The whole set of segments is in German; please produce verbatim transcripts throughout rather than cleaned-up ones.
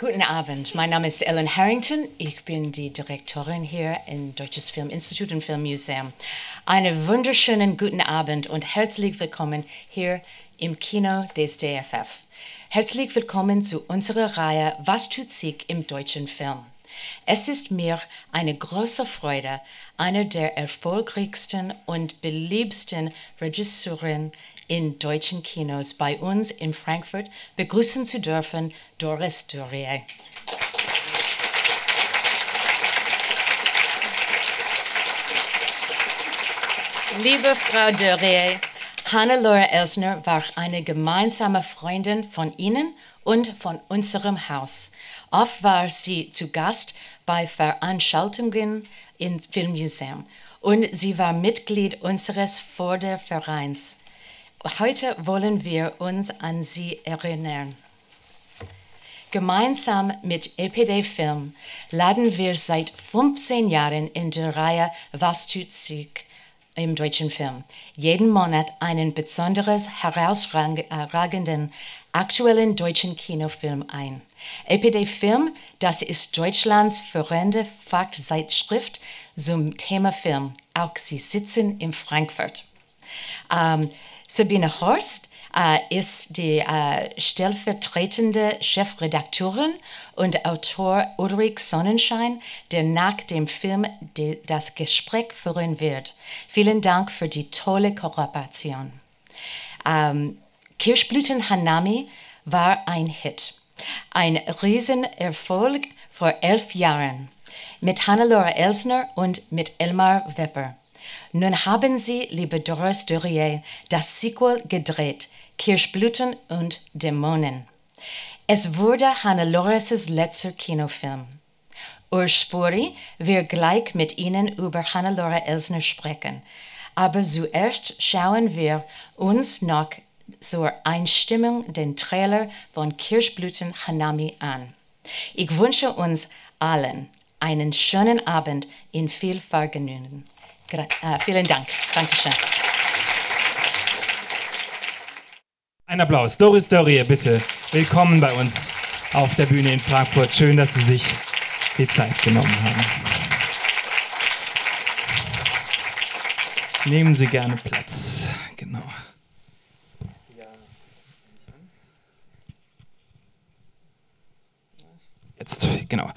Guten Abend, mein Name ist Ellen Harrington. Ich bin die Direktorin hier im Deutsches Filminstitut und Filmmuseum. Einen wunderschönen guten Abend und herzlich willkommen hier im Kino des D F F. Herzlich willkommen zu unserer Reihe Was tut sich im deutschen Film? Es ist mir eine große Freude, eine der erfolgreichsten und beliebtesten Regisseurin in deutschen Kinos bei uns in Frankfurt begrüßen zu dürfen, Doris Dörrie. Liebe Frau Dörrie, Hannelore Elsner war eine gemeinsame Freundin von Ihnen und von unserem Haus. Oft war sie zu Gast bei Veranstaltungen im Filmmuseum und sie war Mitglied unseres Fördervereins. Heute wollen wir uns an sie erinnern. Gemeinsam mit E P D Film laden wir seit fünfzehn Jahren in der Reihe Was tut sich im deutschen Film jeden Monat einen besonders herausragenden aktuellen deutschen Kinofilm ein. E P D Film, das ist Deutschlands führende Fachzeitschrift zum Thema Film. Auch sie sitzen in Frankfurt. Ähm, Sabine Horst äh, ist die äh, stellvertretende Chefredakteurin und Autor Ulrich Sonnenschein, der nach dem Film de, das Gespräch führen wird. Vielen Dank für die tolle Kooperation. Ähm, Kirschblüten Hanami war ein Hit. Ein Riesenerfolg vor elf Jahren mit Hannelore Elsner und mit Elmar Wepper. Nun haben Sie, liebe Doris Dörrie, das Sequel gedreht, Kirschblüten und Dämonen. Es wurde Hannelores letzter Kinofilm. Urs Spörri wird gleich mit Ihnen über Hannelore Elsner sprechen, aber zuerst schauen wir uns noch zur Einstimmung den Trailer von Kirschblüten Hanami an. Ich wünsche uns allen einen schönen Abend in viel Vergnügen. Gra äh, vielen Dank. Dankeschön. Ein Applaus. Doris Dörrie, bitte. Willkommen bei uns auf der Bühne in Frankfurt. Schön, dass Sie sich die Zeit genommen haben. Nehmen Sie gerne Platz. Genau. Jetzt, genau.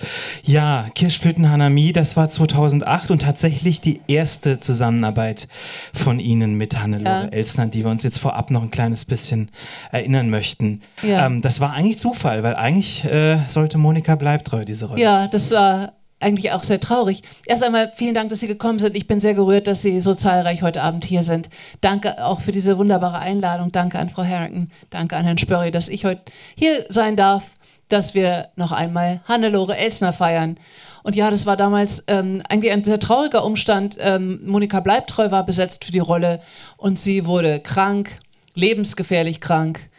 Ja, Kirschblüten Hanami, das war zweitausendacht und tatsächlich die erste Zusammenarbeit von Ihnen mit Hannelore ja. Elsner, die wir uns jetzt vorab noch ein kleines bisschen erinnern möchten. Ja. Ähm, das war eigentlich Zufall, weil eigentlich äh, sollte Monica Bleibtreu diese Rolle. Ja, das war eigentlich auch sehr traurig. Erst einmal vielen Dank, dass Sie gekommen sind. Ich bin sehr gerührt, dass Sie so zahlreich heute Abend hier sind. Danke auch für diese wunderbare Einladung. Danke an Frau Harrington, danke an Herrn Spörri, dass ich heute hier sein darf, dass wir noch einmal Hannelore Elsner feiern. Und ja, das war damals ähm, eigentlich ein sehr trauriger Umstand. Ähm, Monica Bleibtreu war besetzt für die Rolle und sie wurde krank, lebensgefährlich krank.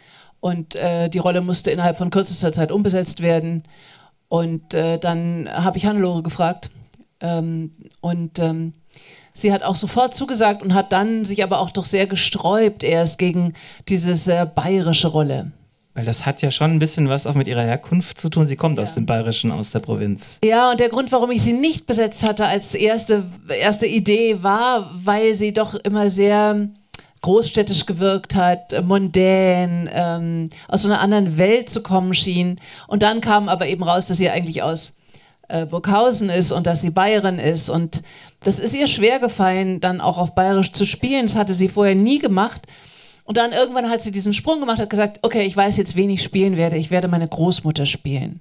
Und äh, die Rolle musste innerhalb von kürzester Zeit umbesetzt werden. Und äh, dann habe ich Hannelore gefragt. Ähm, und ähm, sie hat auch sofort zugesagt und hat dann sich aber auch doch sehr gesträubt erst gegen diese sehr bayerische Rolle. Weil das hat ja schon ein bisschen was auch mit ihrer Herkunft zu tun. Sie kommt ja aus dem Bayerischen, aus der Provinz. Ja, und der Grund, warum ich sie nicht besetzt hatte als erste, erste Idee war, weil sie doch immer sehr großstädtisch gewirkt hat, mondän, ähm, aus so einer anderen Welt zu kommen schien. Und dann kam aber eben raus, dass sie eigentlich aus äh, Burghausen ist und dass sie Bayerin ist. Und das ist ihr schwer gefallen, dann auch auf Bayerisch zu spielen. Das hatte sie vorher nie gemacht. Und dann irgendwann hat sie diesen Sprung gemacht, hat gesagt, okay, ich weiß jetzt, wen ich spielen werde. Ich werde meine Großmutter spielen.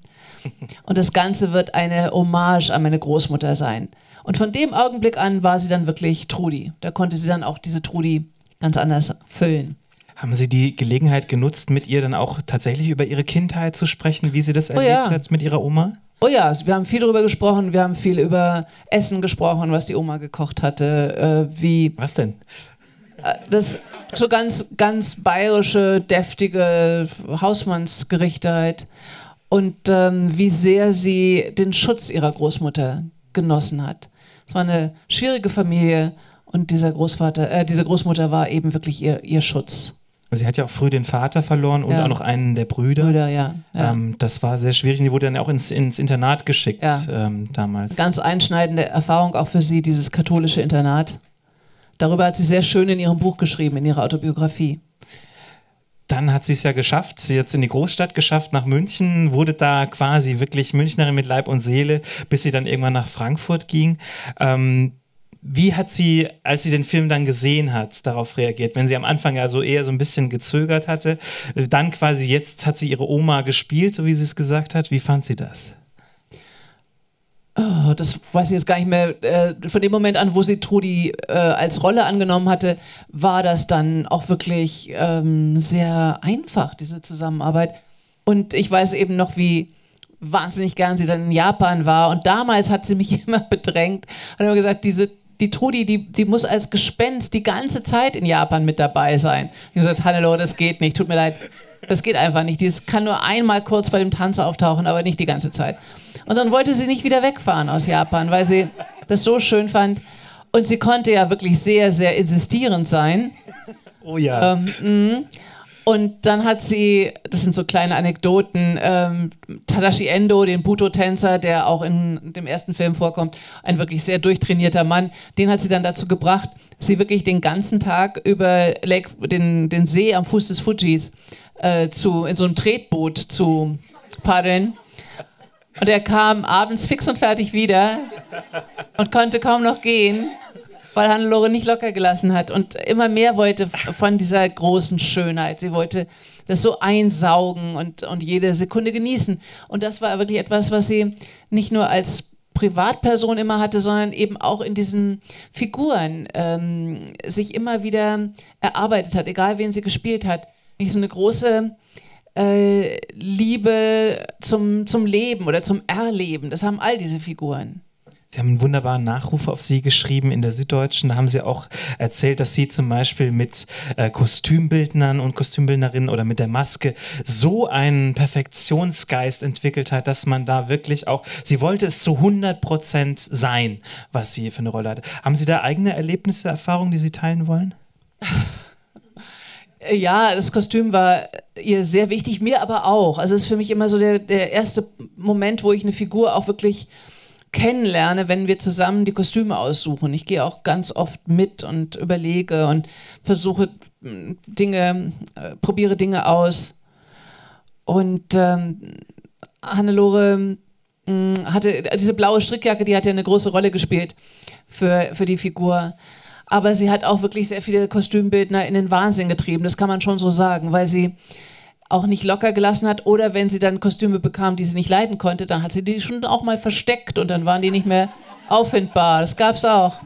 Und das Ganze wird eine Hommage an meine Großmutter sein. Und von dem Augenblick an war sie dann wirklich Trudi. Da konnte sie dann auch diese Trudi ganz anders füllen. Haben Sie die Gelegenheit genutzt, mit ihr dann auch tatsächlich über ihre Kindheit zu sprechen, wie sie das erlebt oh ja. hat mit ihrer Oma? Oh ja, wir haben viel darüber gesprochen. Wir haben viel über Essen gesprochen, was die Oma gekocht hatte. Äh, wie was denn? Das so ganz, ganz bayerische, deftige Hausmannsgerichte halt. Und ähm, wie sehr sie den Schutz ihrer Großmutter genossen hat. Es war eine schwierige Familie und dieser Großvater, äh, diese Großmutter war eben wirklich ihr, ihr Schutz. Sie hat ja auch früh den Vater verloren und ja. auch noch einen der Brüder. Brüder, ja. ja. Ähm, das war sehr schwierig und die wurde dann auch ins, ins Internat geschickt ja. ähm, damals. Ganz einschneidende Erfahrung auch für sie, dieses katholische Internat. Darüber hat sie sehr schön in ihrem Buch geschrieben, in ihrer Autobiografie. Dann hat sie es ja geschafft, sie hat es in die Großstadt geschafft, nach München, wurde da quasi wirklich Münchnerin mit Leib und Seele, bis sie dann irgendwann nach Frankfurt ging. Ähm, wie hat sie, als sie den Film dann gesehen hat, darauf reagiert? Wenn sie am Anfang ja so eher so ein bisschen gezögert hatte, dann quasi jetzt hat sie ihre Oma gespielt, so wie sie es gesagt hat. Wie fand sie das? Oh, das weiß ich jetzt gar nicht mehr. Äh, von dem Moment an, wo sie Trudi äh, als Rolle angenommen hatte, war das dann auch wirklich ähm, sehr einfach, diese Zusammenarbeit. Und ich weiß eben noch, wie wahnsinnig gern sie dann in Japan war. Und damals hat sie mich immer bedrängt, hat immer gesagt, diese Die Trudi, die, die muss als Gespenst die ganze Zeit in Japan mit dabei sein. Ich habe gesagt, Hannelore, das geht nicht, tut mir leid, das geht einfach nicht. Die kann nur einmal kurz bei dem Tanz auftauchen, aber nicht die ganze Zeit. Und dann wollte sie nicht wieder wegfahren aus Japan, weil sie das so schön fand. Und sie konnte ja wirklich sehr, sehr insistierend sein. Oh ja. Ähm, und dann hat sie, das sind so kleine Anekdoten, ähm, Tadashi Endo, den Buto-Tänzer, der auch in dem ersten Film vorkommt, ein wirklich sehr durchtrainierter Mann, den hat sie dann dazu gebracht, sie wirklich den ganzen Tag über Lake, den, den See am Fuß des Fujis äh, zu, in so einem Tretboot zu paddeln. Und er kam abends fix und fertig wieder und konnte kaum noch gehen, weil Hannelore nicht locker gelassen hat und immer mehr wollte von dieser großen Schönheit. Sie wollte das so einsaugen und, und jede Sekunde genießen. Und das war wirklich etwas, was sie nicht nur als Privatperson immer hatte, sondern eben auch in diesen Figuren ähm, sich immer wieder erarbeitet hat, egal wen sie gespielt hat. Nicht so eine große äh, Liebe zum, zum Leben oder zum Erleben. Das haben all diese Figuren. Sie haben einen wunderbaren Nachruf auf sie geschrieben in der Süddeutschen. Da haben sie auch erzählt, dass sie zum Beispiel mit äh, Kostümbildnern und Kostümbildnerinnen oder mit der Maske so einen Perfektionsgeist entwickelt hat, dass man da wirklich auch, sie wollte es zu hundert Prozent sein, was sie für eine Rolle hatte. Haben Sie da eigene Erlebnisse, Erfahrungen, die Sie teilen wollen? Ja, das Kostüm war ihr sehr wichtig, mir aber auch. Also es ist für mich immer so der, der erste Moment, wo ich eine Figur auch wirklich kennenlerne, wenn wir zusammen die Kostüme aussuchen. Ich gehe auch ganz oft mit und überlege und versuche Dinge, äh, probiere Dinge aus. Und ähm, Hannelore mh, hatte diese blaue Strickjacke, die hat ja eine große Rolle gespielt für, für die Figur. Aber sie hat auch wirklich sehr viele Kostümbildner in den Wahnsinn getrieben, das kann man schon so sagen, weil sie auch nicht locker gelassen hat, oder wenn sie dann Kostüme bekam, die sie nicht leiden konnte, dann hat sie die schon auch mal versteckt und dann waren die nicht mehr auffindbar. Das gab's auch.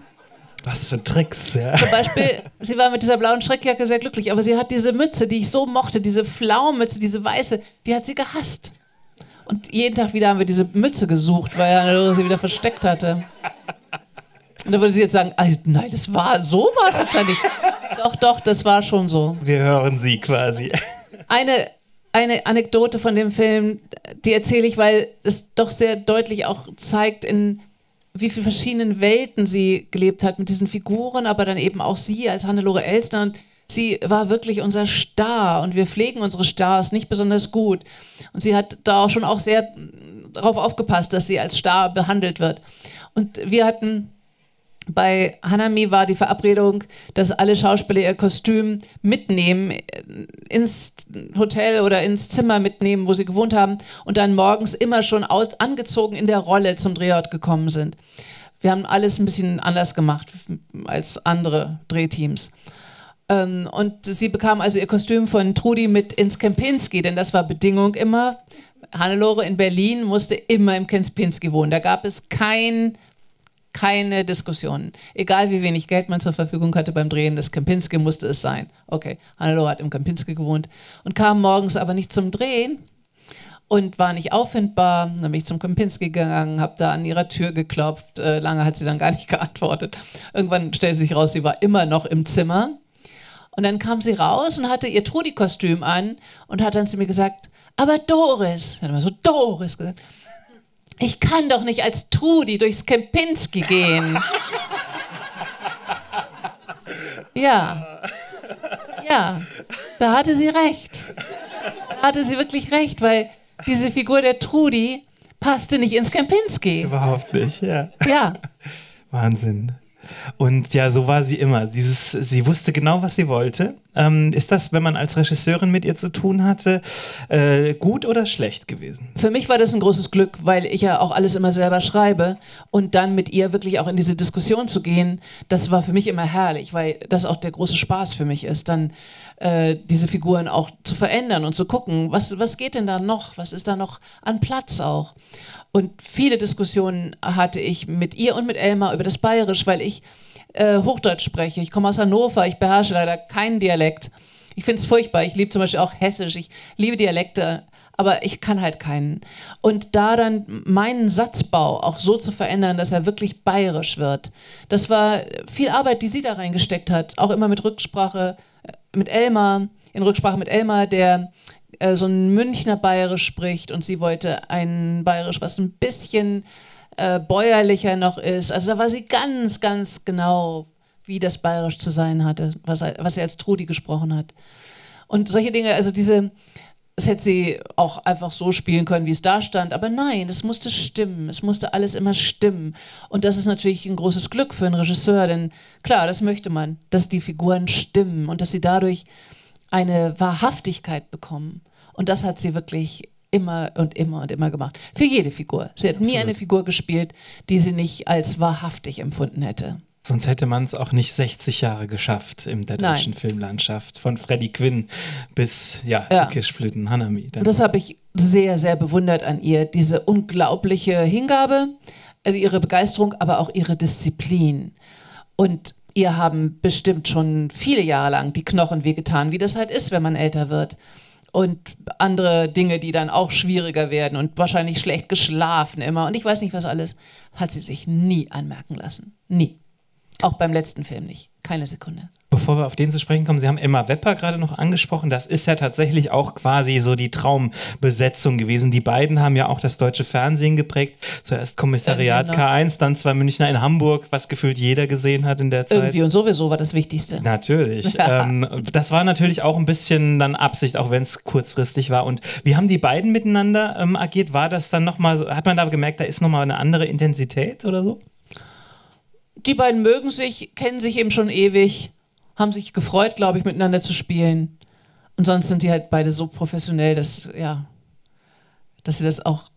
Was für Tricks, ja. Zum Beispiel, sie war mit dieser blauen Strickjacke sehr glücklich, aber sie hat diese Mütze, die ich so mochte, diese Flaumütze, diese weiße, die hat sie gehasst. Und jeden Tag wieder haben wir diese Mütze gesucht, weil Hannelore sie wieder versteckt hatte. Und dann würde sie jetzt sagen, nein, das war, so war es jetzt ja nicht. Doch, doch, das war schon so. Wir hören sie quasi. Eine, eine Anekdote von dem Film, die erzähle ich, weil es doch sehr deutlich auch zeigt, in wie vielen verschiedenen Welten sie gelebt hat mit diesen Figuren, aber dann eben auch sie als Hannelore Elsner. Und sie war wirklich unser Star und wir pflegen unsere Stars nicht besonders gut. Und sie hat da auch schon auch sehr darauf aufgepasst, dass sie als Star behandelt wird. Und wir hatten... Bei Hanami war die Verabredung, dass alle Schauspieler ihr Kostüm mitnehmen, ins Hotel oder ins Zimmer mitnehmen, wo sie gewohnt haben und dann morgens immer schon aus, angezogen in der Rolle zum Drehort gekommen sind. Wir haben alles ein bisschen anders gemacht als andere Drehteams. Ähm, und sie bekam also ihr Kostüm von Trudi mit ins Kempinski, denn das war Bedingung immer. Hannelore in Berlin musste immer im Kempinski wohnen. Da gab es kein... Keine Diskussionen. Egal wie wenig Geld man zur Verfügung hatte beim Drehen, das Kempinski musste es sein. Okay, Hannelore hat im Kempinski gewohnt und kam morgens aber nicht zum Drehen und war nicht auffindbar. Dann bin ich zum Kempinski gegangen, habe da an ihrer Tür geklopft. Äh, lange hat sie dann gar nicht geantwortet. Irgendwann stellte sich raus, sie war immer noch im Zimmer. Und dann kam sie raus und hatte ihr Trudi-Kostüm an und hat dann zu mir gesagt, aber Doris, hat immer so Doris gesagt, ich kann doch nicht als Trudi durchs Kempinski gehen. Ja. Ja. Da hatte sie recht. Da hatte sie wirklich recht, weil diese Figur der Trudi passte nicht ins Kempinski. Überhaupt nicht, ja. Ja. Wahnsinn. Und ja, so war sie immer. Dieses, sie wusste genau, was sie wollte. Ähm, ist das, wenn man als Regisseurin mit ihr zu tun hatte, äh, gut oder schlecht gewesen? Für mich war das ein großes Glück, weil ich ja auch alles immer selber schreibe. Und dann mit ihr wirklich auch in diese Diskussion zu gehen, das war für mich immer herrlich, weil das auch der große Spaß für mich ist, dann äh, diese Figuren auch zu verändern und zu gucken, was, was geht denn da noch? Was ist da noch an Platz auch? Und viele Diskussionen hatte ich mit ihr und mit Elmar über das Bayerisch, weil ich äh, Hochdeutsch spreche. Ich komme aus Hannover, ich beherrsche leider keinen Dialekt. Ich finde es furchtbar, ich liebe zum Beispiel auch Hessisch, ich liebe Dialekte, aber ich kann halt keinen. Und da dann meinen Satzbau auch so zu verändern, dass er wirklich bayerisch wird, das war viel Arbeit, die sie da reingesteckt hat, auch immer mit Rücksprache mit Elmar, in Rücksprache mit Elmar, der so ein Münchner Bayerisch spricht, und sie wollte ein Bayerisch, was ein bisschen äh, bäuerlicher noch ist. Also da war sie ganz, ganz genau, wie das Bayerisch zu sein hatte, was, was sie als Trudi gesprochen hat. Und solche Dinge, also diese, das hätte sie auch einfach so spielen können, wie es da stand, aber nein, es musste stimmen, es musste alles immer stimmen. Und das ist natürlich ein großes Glück für einen Regisseur, denn klar, das möchte man, dass die Figuren stimmen und dass sie dadurch eine Wahrhaftigkeit bekommen. Und das hat sie wirklich immer und immer und immer gemacht. Für jede Figur. Sie hat Absolut. nie eine Figur gespielt, die sie nicht als wahrhaftig empfunden hätte. Sonst hätte man es auch nicht sechzig Jahre geschafft in der deutschen Nein. Filmlandschaft. Von Freddie Quinn bis ja, ja. zu Kirschblüten, Hanami. Und das habe ich sehr, sehr bewundert an ihr. Diese unglaubliche Hingabe, ihre Begeisterung, aber auch ihre Disziplin. Und ihr haben bestimmt schon viele Jahre lang die Knochen wehgetan, wie das halt ist, wenn man älter wird. Und andere Dinge, die dann auch schwieriger werden und wahrscheinlich schlecht geschlafen immer. Und ich weiß nicht, was alles, hat sie sich nie anmerken lassen. Nie. Auch beim letzten Film nicht. Keine Sekunde. Bevor wir auf den zu sprechen kommen, Sie haben Elmar Wepper gerade noch angesprochen. Das ist ja tatsächlich auch quasi so die Traumbesetzung gewesen. Die beiden haben ja auch das deutsche Fernsehen geprägt. Zuerst Kommissariat genau. K eins, dann zwei Münchner in Hamburg, was gefühlt jeder gesehen hat in der Zeit. Irgendwie und sowieso war das Wichtigste. Natürlich. Ja. Ähm, das war natürlich auch ein bisschen dann Absicht, auch wenn es kurzfristig war. Und wie haben die beiden miteinander ähm, agiert? War das dann nochmal, hat man da gemerkt, da ist nochmal eine andere Intensität oder so? Die beiden mögen sich, kennen sich eben schon ewig. Haben sich gefreut, glaube ich, miteinander zu spielen. Und sonst sind die halt beide so professionell, dass, ja, dass sie das auch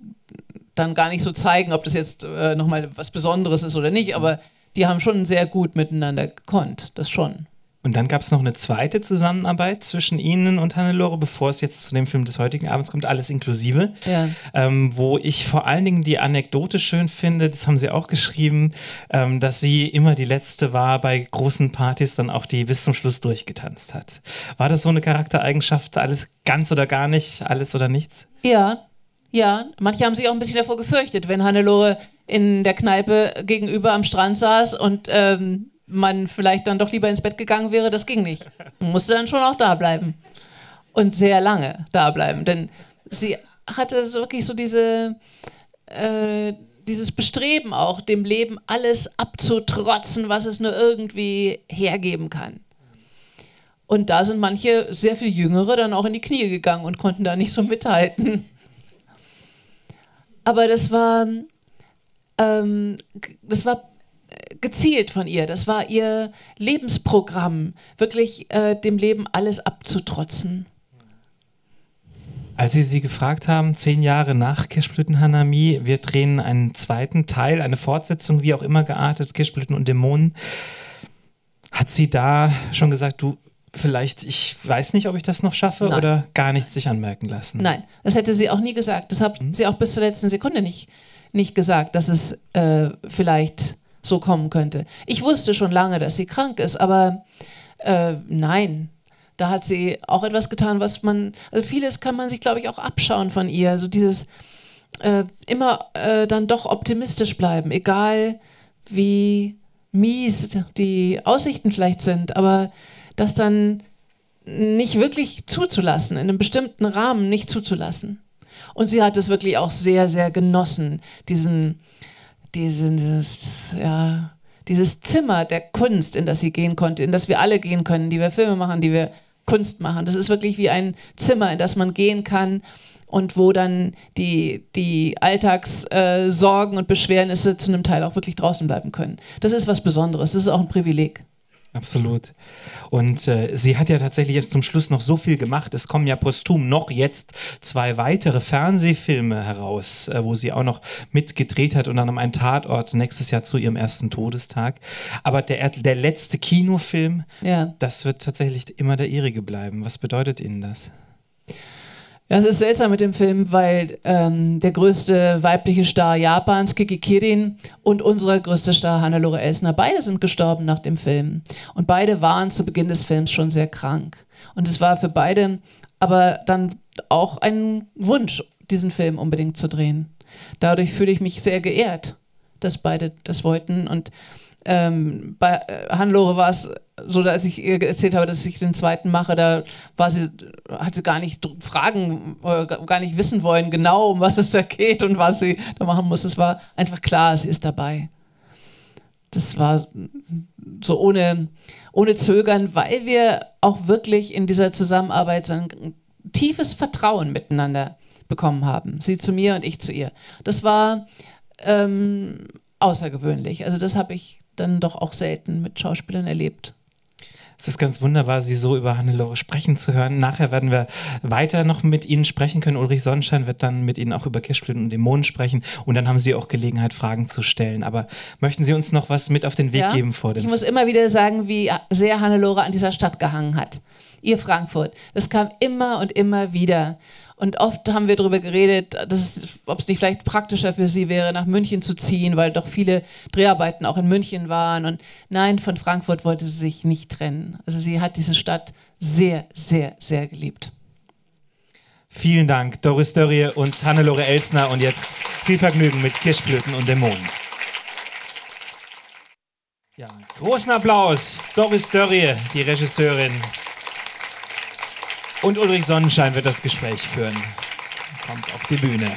dann gar nicht so zeigen, ob das jetzt äh, nochmal was Besonderes ist oder nicht. Aber die haben schon sehr gut miteinander gekonnt, das schon. Und dann gab es noch eine zweite Zusammenarbeit zwischen Ihnen und Hannelore, bevor es jetzt zu dem Film des heutigen Abends kommt, Alles inklusive, ja. ähm, wo ich vor allen Dingen die Anekdote schön finde, das haben Sie auch geschrieben, ähm, dass sie immer die Letzte war bei großen Partys, dann auch die bis zum Schluss durchgetanzt hat. War das so eine Charaktereigenschaft, alles ganz oder gar nicht, alles oder nichts? Ja, ja. Manche haben sich auch ein bisschen davor gefürchtet, wenn Hannelore in der Kneipe gegenüber am Strand saß und ähm man vielleicht dann doch lieber ins Bett gegangen wäre, das ging nicht. Man musste dann schon auch da bleiben. Und sehr lange da bleiben, denn sie hatte so wirklich so diese, äh, dieses Bestreben auch, dem Leben alles abzutrotzen, was es nur irgendwie hergeben kann. Und da sind manche sehr viel Jüngere dann auch in die Knie gegangen und konnten da nicht so mithalten. Aber das war, ähm, das war gezielt von ihr. Das war ihr Lebensprogramm, wirklich äh, dem Leben alles abzutrotzen. Als Sie sie gefragt haben, zehn Jahre nach Kirschblüten Hanami, wir drehen einen zweiten Teil, eine Fortsetzung, wie auch immer geartet, Kirschblüten und Dämonen, hat sie da schon gesagt, du, vielleicht, ich weiß nicht, ob ich das noch schaffe Nein. oder gar nichts sich anmerken lassen? Nein, das hätte sie auch nie gesagt. Das hat hm? sie auch bis zur letzten Sekunde nicht, nicht gesagt, dass es äh, vielleicht so kommen könnte. Ich wusste schon lange, dass sie krank ist, aber äh, nein, da hat sie auch etwas getan, was man, also vieles kann man sich, glaube ich, auch abschauen von ihr, also dieses äh, immer äh, dann doch optimistisch bleiben, egal wie mies die Aussichten vielleicht sind, aber das dann nicht wirklich zuzulassen, in einem bestimmten Rahmen nicht zuzulassen. Und sie hat es wirklich auch sehr, sehr genossen, diesen Dieses, ja, dieses Zimmer der Kunst, in das sie gehen konnte, in das wir alle gehen können, die wir Filme machen, die wir Kunst machen. Das ist wirklich wie ein Zimmer, in das man gehen kann und wo dann die, die Alltagssorgen äh, und Beschwernisse zu einem Teil auch wirklich draußen bleiben können. Das ist was Besonderes, das ist auch ein Privileg. Absolut. Und äh, sie hat ja tatsächlich jetzt zum Schluss noch so viel gemacht. Es kommen ja posthum noch jetzt zwei weitere Fernsehfilme heraus, äh, wo sie auch noch mitgedreht hat und dann am einen Tatort nächstes Jahr zu ihrem ersten Todestag. Aber der, der letzte Kinofilm, ja, das wird tatsächlich immer der ihrige bleiben. Was bedeutet Ihnen das? Das ist seltsam mit dem Film, weil ähm, der größte weibliche Star Japans, Kiki Kirin, und unser größter Star Hannelore Elsner, beide sind gestorben nach dem Film. Und beide waren zu Beginn des Films schon sehr krank. Und es war für beide aber dann auch ein Wunsch, diesen Film unbedingt zu drehen. Dadurch fühle ich mich sehr geehrt, dass beide das wollten. Und ähm, bei Hannelore war es so, als ich ihr erzählt habe, dass ich den zweiten mache, da war sie, hat sie gar nicht fragen, gar nicht wissen wollen, genau, um was es da geht und was sie da machen muss. Es war einfach klar, sie ist dabei. Das war so ohne, ohne Zögern, weil wir auch wirklich in dieser Zusammenarbeit so ein tiefes Vertrauen miteinander bekommen haben. Sie zu mir und ich zu ihr. Das war ähm, außergewöhnlich. Also das habe ich dann doch auch selten mit Schauspielern erlebt. Es ist ganz wunderbar, Sie so über Hannelore sprechen zu hören. Nachher werden wir weiter noch mit Ihnen sprechen können. Ulrich Sonnenschein wird dann mit Ihnen auch über Kirschblüten und Dämonen sprechen. Und dann haben Sie auch Gelegenheit, Fragen zu stellen. Aber möchten Sie uns noch was mit auf den Weg ja, geben vor dem? Ich muss immer wieder sagen, wie sehr Hannelore an dieser Stadt gehangen hat. Ihr Frankfurt. Das kam immer und immer wieder. Und oft haben wir darüber geredet, ob es nicht vielleicht praktischer für sie wäre, nach München zu ziehen, weil doch viele Dreharbeiten auch in München waren. Und nein, von Frankfurt wollte sie sich nicht trennen. Also sie hat diese Stadt sehr, sehr, sehr geliebt. Vielen Dank, Doris Dörrie und Hannelore Elsner. Und jetzt viel Vergnügen mit Kirschblüten und Dämonen. Ja, großen Applaus, Doris Dörrie, die Regisseurin. Und Ulrich Sonnenschein wird das Gespräch führen. Kommt auf die Bühne.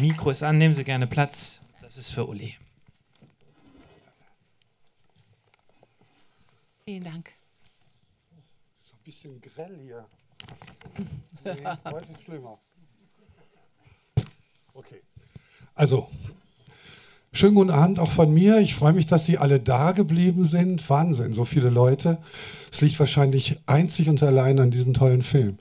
Mikro ist an, nehmen Sie gerne Platz. Das ist für Uli. Vielen Dank. Ist ein bisschen grell hier. Nee, heute ist schlimmer. Okay. Also. Schönen guten Abend auch von mir. Ich freue mich, dass Sie alle da geblieben sind. Wahnsinn, so viele Leute. Es liegt wahrscheinlich einzig und allein an diesem tollen Film.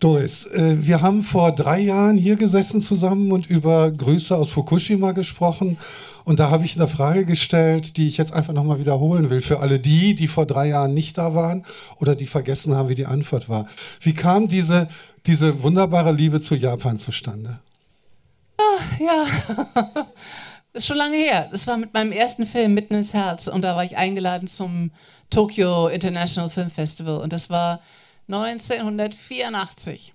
Doris, wir haben vor drei Jahren hier gesessen zusammen und über Grüße aus Fukushima gesprochen. Und da habe ich eine Frage gestellt, die ich jetzt einfach nochmal wiederholen will für alle die, die vor drei Jahren nicht da waren oder die vergessen haben, wie die Antwort war. Wie kam diese, diese wunderbare Liebe zu Japan zustande? Ach, ja... Das ist schon lange her. Das war mit meinem ersten Film Mitten ins Herz und da war ich eingeladen zum Tokyo International Film Festival und das war neunzehnhundertvierundachtzig.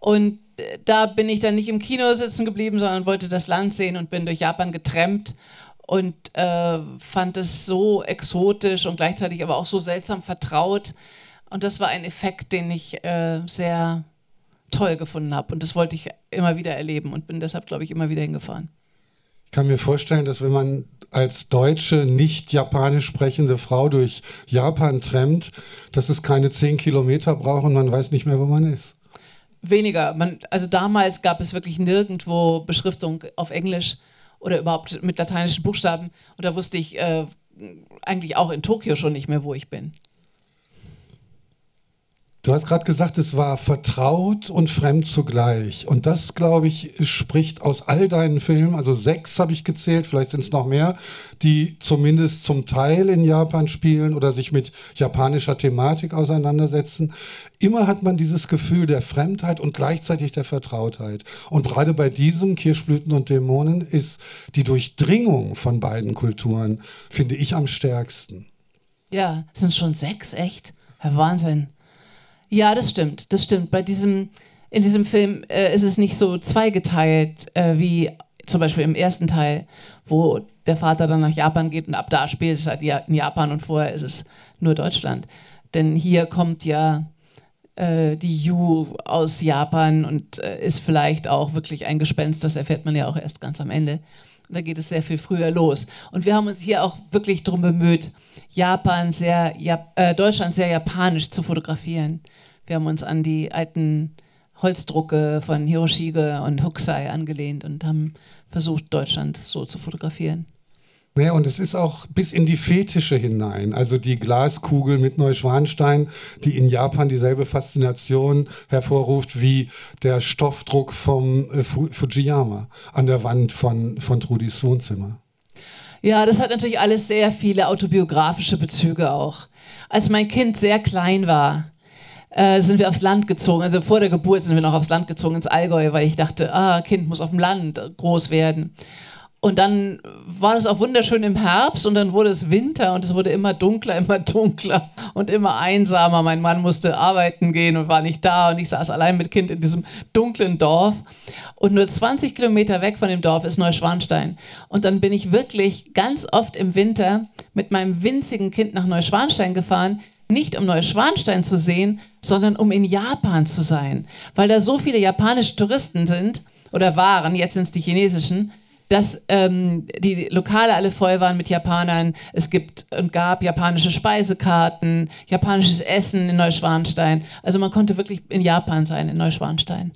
Und da bin ich dann nicht im Kino sitzen geblieben, sondern wollte das Land sehen und bin durch Japan getrampt und äh, fand es so exotisch und gleichzeitig aber auch so seltsam vertraut. Und das war ein Effekt, den ich äh, sehr toll gefunden habe und das wollte ich immer wieder erleben und bin deshalb, glaube ich, immer wieder hingefahren. Ich kann mir vorstellen, dass wenn man als deutsche, nicht japanisch sprechende Frau durch Japan trennt, dass es keine zehn Kilometer braucht und man weiß nicht mehr, wo man ist. Weniger. Man, also damals gab es wirklich nirgendwo Beschriftung auf Englisch oder überhaupt mit lateinischen Buchstaben. Und da wusste ich äh, eigentlich auch in Tokio schon nicht mehr, wo ich bin. Du hast gerade gesagt, es war vertraut und fremd zugleich. Und das, glaube ich, spricht aus all deinen Filmen, also sechs habe ich gezählt, vielleicht sind es noch mehr, die zumindest zum Teil in Japan spielen oder sich mit japanischer Thematik auseinandersetzen. Immer hat man dieses Gefühl der Fremdheit und gleichzeitig der Vertrautheit. Und gerade bei diesem Kirschblüten und Dämonen ist die Durchdringung von beiden Kulturen, finde ich, am stärksten. Ja, sind schon sechs, echt? Herr Wahnsinn. Ja, das stimmt, das stimmt. Bei diesem, in diesem Film äh, ist es nicht so zweigeteilt, äh, wie zum Beispiel im ersten Teil, wo der Vater dann nach Japan geht und ab da spielt es halt in Japan und vorher ist es nur Deutschland. Denn hier kommt ja äh, die Yu aus Japan und äh, ist vielleicht auch wirklich ein Gespenst, das erfährt man ja auch erst ganz am Ende. Da geht es sehr viel früher los. Und wir haben uns hier auch wirklich darum bemüht, Japan sehr, Jap äh, Deutschland sehr japanisch zu fotografieren. Wir haben uns an die alten Holzdrucke von Hiroshige und Hokusai angelehnt und haben versucht, Deutschland so zu fotografieren. Ja, und es ist auch bis in die Fetische hinein, also die Glaskugel mit Neuschwanstein, die in Japan dieselbe Faszination hervorruft wie der Stoffdruck vom äh, Fujiyama an der Wand von, von Trudis Wohnzimmer. Ja, das hat natürlich alles sehr viele autobiografische Bezüge auch. Als mein Kind sehr klein war, äh, sind wir aufs Land gezogen, also vor der Geburt sind wir noch aufs Land gezogen, ins Allgäu, weil ich dachte, ah, Kind muss auf dem Land groß werden. Und dann war das auch wunderschön im Herbst und dann wurde es Winter und es wurde immer dunkler, immer dunkler und immer einsamer. Mein Mann musste arbeiten gehen und war nicht da und ich saß allein mit Kind in diesem dunklen Dorf. Und nur zwanzig Kilometer weg von dem Dorf ist Neuschwanstein. Und dann bin ich wirklich ganz oft im Winter mit meinem winzigen Kind nach Neuschwanstein gefahren, nicht um Neuschwanstein zu sehen, sondern um in Japan zu sein. Weil da so viele japanische Touristen sind oder waren, jetzt sind es die chinesischen, dass ähm, die Lokale alle voll waren mit Japanern. Es gibt und gab japanische Speisekarten, japanisches Essen in Neuschwanstein. Also man konnte wirklich in Japan sein, in Neuschwanstein.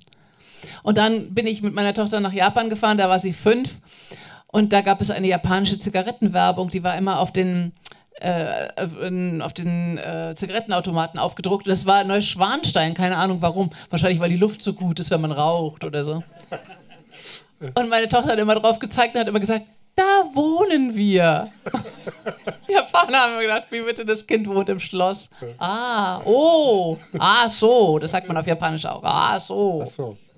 Und dann bin ich mit meiner Tochter nach Japan gefahren, da war sie fünf. Und da gab es eine japanische Zigarettenwerbung, die war immer auf den, äh, auf den äh, Zigarettenautomaten aufgedruckt. Und das war Neuschwanstein, keine Ahnung warum. Wahrscheinlich, weil die Luft so gut ist, wenn man raucht oder so. Und meine Tochter hat immer drauf gezeigt und hat immer gesagt, da wohnen wir. Die Japaner haben mir gedacht, wie bitte, das Kind wohnt im Schloss. Ah, oh, ah so, das sagt man auf Japanisch auch, ah so,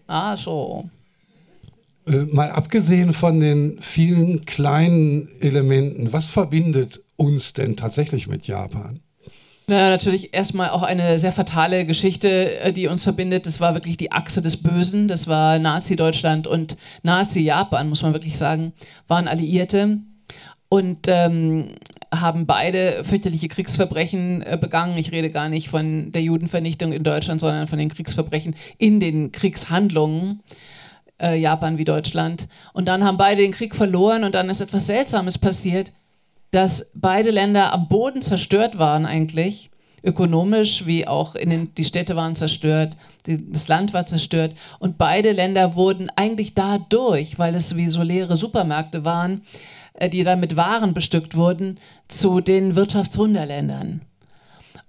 ah so. Äh, mal abgesehen von den vielen kleinen Elementen, was verbindet uns denn tatsächlich mit Japan? Na, natürlich erstmal auch eine sehr fatale Geschichte, die uns verbindet. Das war wirklich die Achse des Bösen. Das war Nazi-Deutschland und Nazi-Japan, muss man wirklich sagen, waren Alliierte und ähm, haben beide fürchterliche Kriegsverbrechen äh, begangen. Ich rede gar nicht von der Judenvernichtung in Deutschland, sondern von den Kriegsverbrechen in den Kriegshandlungen. Äh, Japan wie Deutschland. Und dann haben beide den Krieg verloren und dann ist etwas Seltsames passiert, dass beide Länder am Boden zerstört waren eigentlich, ökonomisch, wie auch in den, die Städte waren zerstört, die, das Land war zerstört und beide Länder wurden eigentlich dadurch, weil es wie so leere Supermärkte waren, die dann mit Waren bestückt wurden, zu den Wirtschaftswunderländern.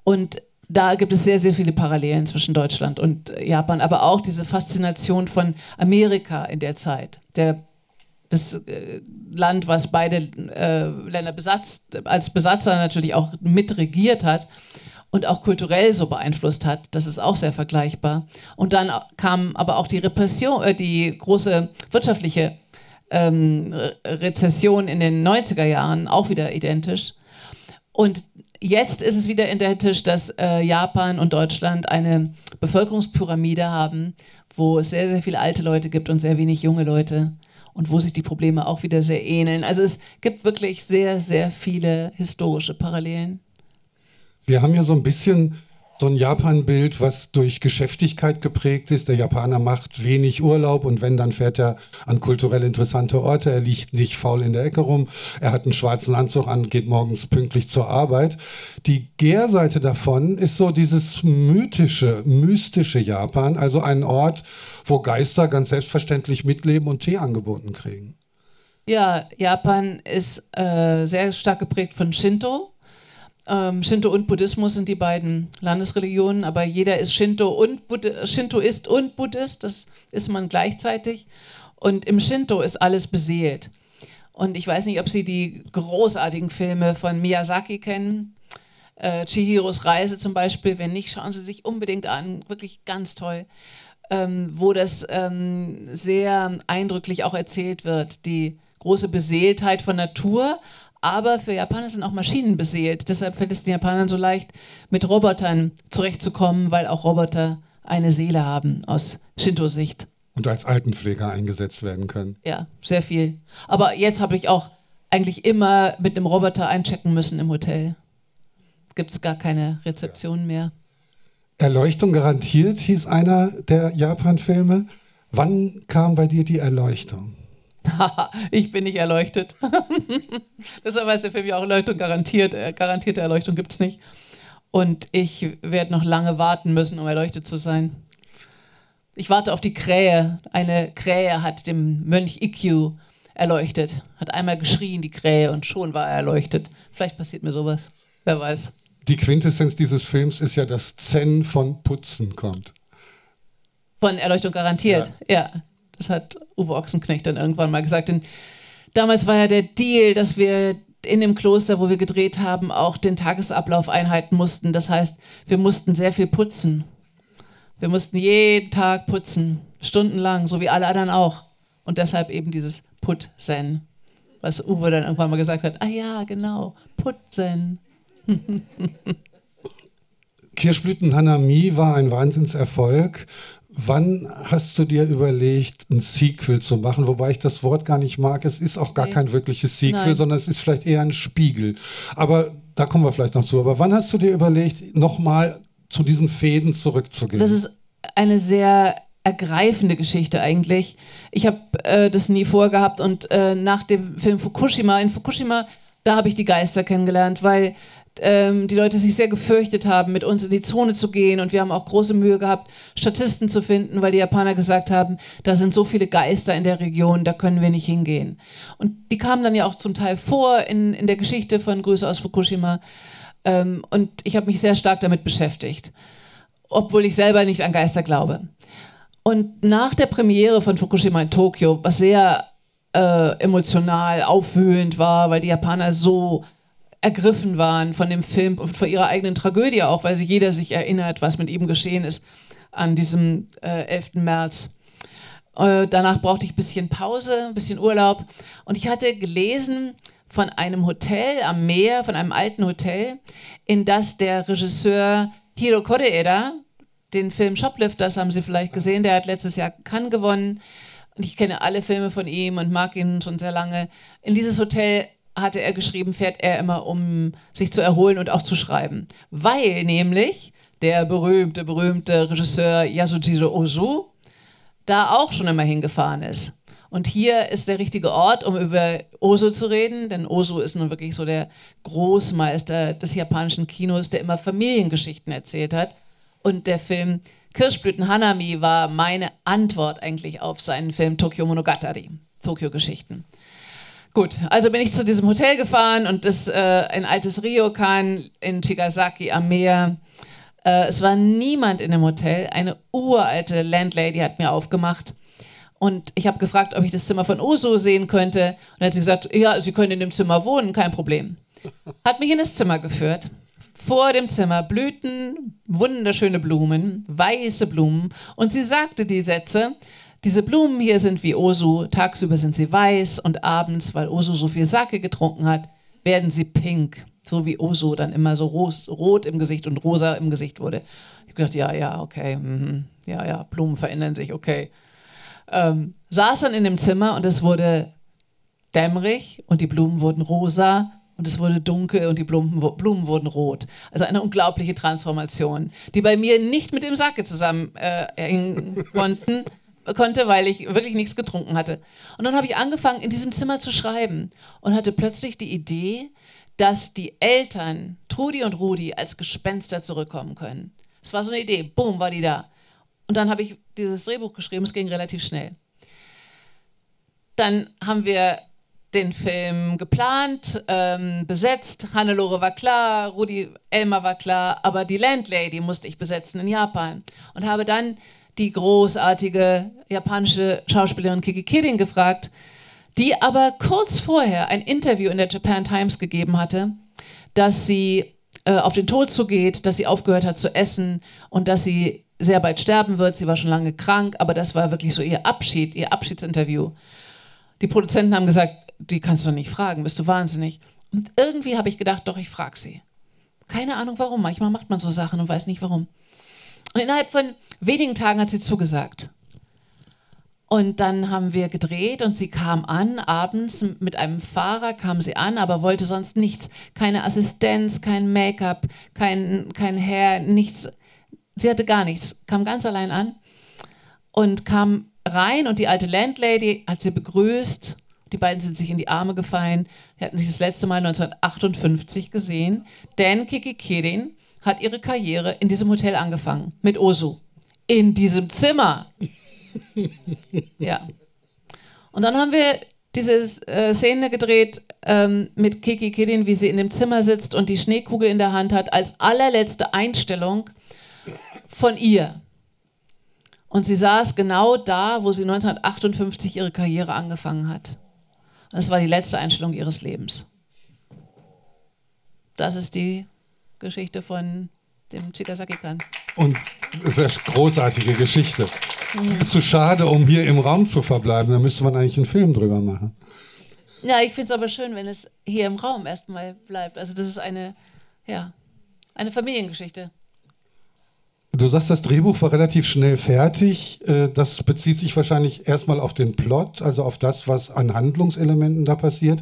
Und da gibt es sehr, sehr viele Parallelen zwischen Deutschland und Japan, aber auch diese Faszination von Amerika in der Zeit, der das Land, was beide äh, Länder besatzt, als Besatzer natürlich auch mitregiert hat und auch kulturell so beeinflusst hat, das ist auch sehr vergleichbar. Und dann kam aber auch die Repression, äh, die große wirtschaftliche ähm, Rezession in den neunziger Jahren, auch wieder identisch. Und jetzt ist es wieder identisch, dass äh, Japan und Deutschland eine Bevölkerungspyramide haben, wo es sehr, sehr viele alte Leute gibt und sehr wenig junge Leute. Und wo sich die Probleme auch wieder sehr ähneln. Also es gibt wirklich sehr, sehr viele historische Parallelen. Wir haben ja so ein bisschen so ein Japan-Bild, was durch Geschäftigkeit geprägt ist. Der Japaner macht wenig Urlaub und wenn, dann fährt er an kulturell interessante Orte. Er liegt nicht faul in der Ecke rum. Er hat einen schwarzen Anzug an, geht morgens pünktlich zur Arbeit. Die Kehrseite davon ist so dieses mythische, mystische Japan. Also ein Ort, wo Geister ganz selbstverständlich mitleben und Tee angeboten kriegen. Ja, Japan ist äh, sehr stark geprägt von Shinto. Ähm, Shinto und Buddhismus sind die beiden Landesreligionen, aber jeder ist Shinto und Buddh- Shintoist und Buddhist, das ist man gleichzeitig. Und im Shinto ist alles beseelt. Und ich weiß nicht, ob Sie die großartigen Filme von Miyazaki kennen, äh, Chihiros Reise zum Beispiel, wenn nicht, schauen Sie sich unbedingt an, wirklich ganz toll, ähm, wo das ähm, sehr eindrücklich auch erzählt wird, die große Beseeltheit von Natur. Aber für Japaner sind auch Maschinen beseelt. Deshalb fällt es den Japanern so leicht, mit Robotern zurechtzukommen, weil auch Roboter eine Seele haben, aus Shinto-Sicht. Und als Altenpfleger eingesetzt werden können. Ja, sehr viel. Aber jetzt habe ich auch eigentlich immer mit einem Roboter einchecken müssen im Hotel. Gibt es gar keine Rezeption ja. mehr. Erleuchtung garantiert hieß einer der Japan-Filme. Wann kam bei dir die Erleuchtung? Ich bin nicht erleuchtet. Deshalb heißt der Film ja auch Erleuchtung garantiert. Garantierte Erleuchtung gibt es nicht. Und ich werde noch lange warten müssen, um erleuchtet zu sein. Ich warte auf die Krähe. Eine Krähe hat den Mönch Ikiru erleuchtet. Hat einmal geschrien, die Krähe, und schon war er erleuchtet. Vielleicht passiert mir sowas. Wer weiß. Die Quintessenz dieses Films ist ja, dass Zen von Putzen kommt. Von Erleuchtung garantiert, ja. ja. Das hat Uwe Ochsenknecht dann irgendwann mal gesagt. Denn damals war ja der Deal, dass wir in dem Kloster, wo wir gedreht haben, auch den Tagesablauf einhalten mussten. Das heißt, wir mussten sehr viel putzen. Wir mussten jeden Tag putzen, stundenlang, so wie alle anderen auch. Und deshalb eben dieses Putzen, was Uwe dann irgendwann mal gesagt hat. Ah ja, genau, Putzen. Kirschblüten Hanami war ein Wahnsinnserfolg. Wann hast du dir überlegt, ein Sequel zu machen? Wobei ich das Wort gar nicht mag. Es ist auch gar okay. kein wirkliches Sequel, Nein. sondern es ist vielleicht eher ein Spiegel. Aber da kommen wir vielleicht noch zu. Aber wann hast du dir überlegt, nochmal zu diesen Fäden zurückzugehen? Das ist eine sehr ergreifende Geschichte eigentlich. Ich habe äh, das nie vorgehabt. Und äh, nach dem Film Fukushima, in Fukushima, da habe ich die Geister kennengelernt, weil die Leute sich sehr gefürchtet haben, mit uns in die Zone zu gehen, und wir haben auch große Mühe gehabt, Statisten zu finden, weil die Japaner gesagt haben, da sind so viele Geister in der Region, da können wir nicht hingehen. Und die kamen dann ja auch zum Teil vor in, in der Geschichte von Grüße aus Fukushima, ähm, und ich habe mich sehr stark damit beschäftigt, obwohl ich selber nicht an Geister glaube. Und nach der Premiere von Fukushima in Tokio, was sehr äh, emotional aufwühlend war, weil die Japaner so ergriffen waren von dem Film und von ihrer eigenen Tragödie auch, weil sich jeder sich erinnert, was mit ihm geschehen ist an diesem äh, elften März. Äh, danach brauchte ich ein bisschen Pause, ein bisschen Urlaub, und ich hatte gelesen von einem Hotel am Meer, von einem alten Hotel, in das der Regisseur Hiro Koreeda, den Film Shoplifters haben Sie vielleicht gesehen, der hat letztes Jahr Cannes gewonnen, und ich kenne alle Filme von ihm und mag ihn schon sehr lange, in dieses Hotel hatte er geschrieben, fährt er immer, um sich zu erholen und auch zu schreiben. Weil nämlich der berühmte, berühmte Regisseur Yasujiro Ozu da auch schon immer hingefahren ist. Und hier ist der richtige Ort, um über Ozu zu reden, denn Ozu ist nun wirklich so der Großmeister des japanischen Kinos, der immer Familiengeschichten erzählt hat. Und der Film Kirschblüten Hanami war meine Antwort eigentlich auf seinen Film Tokyo Monogatari, Tokyo-Geschichten. Gut, also bin ich zu diesem Hotel gefahren, und das äh, ein altes Ryokan in Chigasaki am Meer. Äh, es war niemand in dem Hotel. Eine uralte Landlady hat mir aufgemacht, und ich habe gefragt, ob ich das Zimmer von Ozu sehen könnte. Und dann hat sie gesagt, ja, Sie können in dem Zimmer wohnen, kein Problem. Hat mich in das Zimmer geführt. Vor dem Zimmer Blüten, wunderschöne Blumen, weiße Blumen. Und sie sagte die Sätze: Diese Blumen hier sind wie Ozu, tagsüber sind sie weiß, und abends, weil Ozu so viel Sake getrunken hat, werden sie pink, so wie Ozu dann immer so rot im Gesicht und rosa im Gesicht wurde. Ich habe gedacht, ja, ja, okay, mhm, ja, ja, Blumen verändern sich, okay. Ähm, saß dann in dem Zimmer, und es wurde dämmerig, und die Blumen wurden rosa, und es wurde dunkel, und die Blumen, Blumen wurden rot. Also eine unglaubliche Transformation, die bei mir nicht mit dem Sake zusammenhängen äh, konnten, konnte, weil ich wirklich nichts getrunken hatte. Und dann habe ich angefangen, in diesem Zimmer zu schreiben, und hatte plötzlich die Idee, dass die Eltern, Trudi und Rudi, als Gespenster zurückkommen können. Es war so eine Idee, boom, war die da. Und dann habe ich dieses Drehbuch geschrieben, es ging relativ schnell. Dann haben wir den Film geplant, ähm, besetzt, Hannelore war klar, Rudi Elmar war klar, aber die Landlady musste ich besetzen in Japan, und habe dann die großartige japanische Schauspielerin Kiki Kirin gefragt, die aber kurz vorher ein Interview in der Japan Times gegeben hatte, dass sie äh, auf den Tod zugeht, dass sie aufgehört hat zu essen und dass sie sehr bald sterben wird. Sie war schon lange krank, aber das war wirklich so ihr Abschied, ihr Abschiedsinterview. Die Produzenten haben gesagt, die kannst du nicht fragen, bist du wahnsinnig. Und irgendwie habe ich gedacht, doch, ich frage sie. Keine Ahnung warum, manchmal macht man so Sachen und weiß nicht warum. Und innerhalb von wenigen Tagen hat sie zugesagt. Und dann haben wir gedreht, und sie kam an, abends mit einem Fahrer kam sie an, aber wollte sonst nichts. Keine Assistenz, kein Make-up, kein, kein Hair, nichts. Sie hatte gar nichts, kam ganz allein an und kam rein und die alte Landlady hat sie begrüßt. Die beiden sind sich in die Arme gefallen. Die hatten sich das letzte Mal neunzehnhundertachtundfünfzig gesehen. Denn Kiki Kirin hat ihre Karriere in diesem Hotel angefangen. Mit Ozu. In diesem Zimmer. Ja. Und dann haben wir diese äh, Szene gedreht ähm, mit Kiki Kirin, wie sie in dem Zimmer sitzt und die Schneekugel in der Hand hat, als allerletzte Einstellung von ihr. Und sie saß genau da, wo sie neunzehnhundertachtundfünfzig ihre Karriere angefangen hat. Und es war die letzte Einstellung ihres Lebens. Das ist die Geschichte von dem Chigasaki-Kan. Und das ist eine großartige Geschichte. Es ist zu schade, um hier im Raum zu verbleiben. Da müsste man eigentlich einen Film drüber machen. Ja, ich finde es aber schön, wenn es hier im Raum erstmal bleibt. Also das ist eine, ja, eine Familiengeschichte. Du sagst, das Drehbuch war relativ schnell fertig. Das bezieht sich wahrscheinlich erstmal auf den Plot, also auf das, was an Handlungselementen da passiert.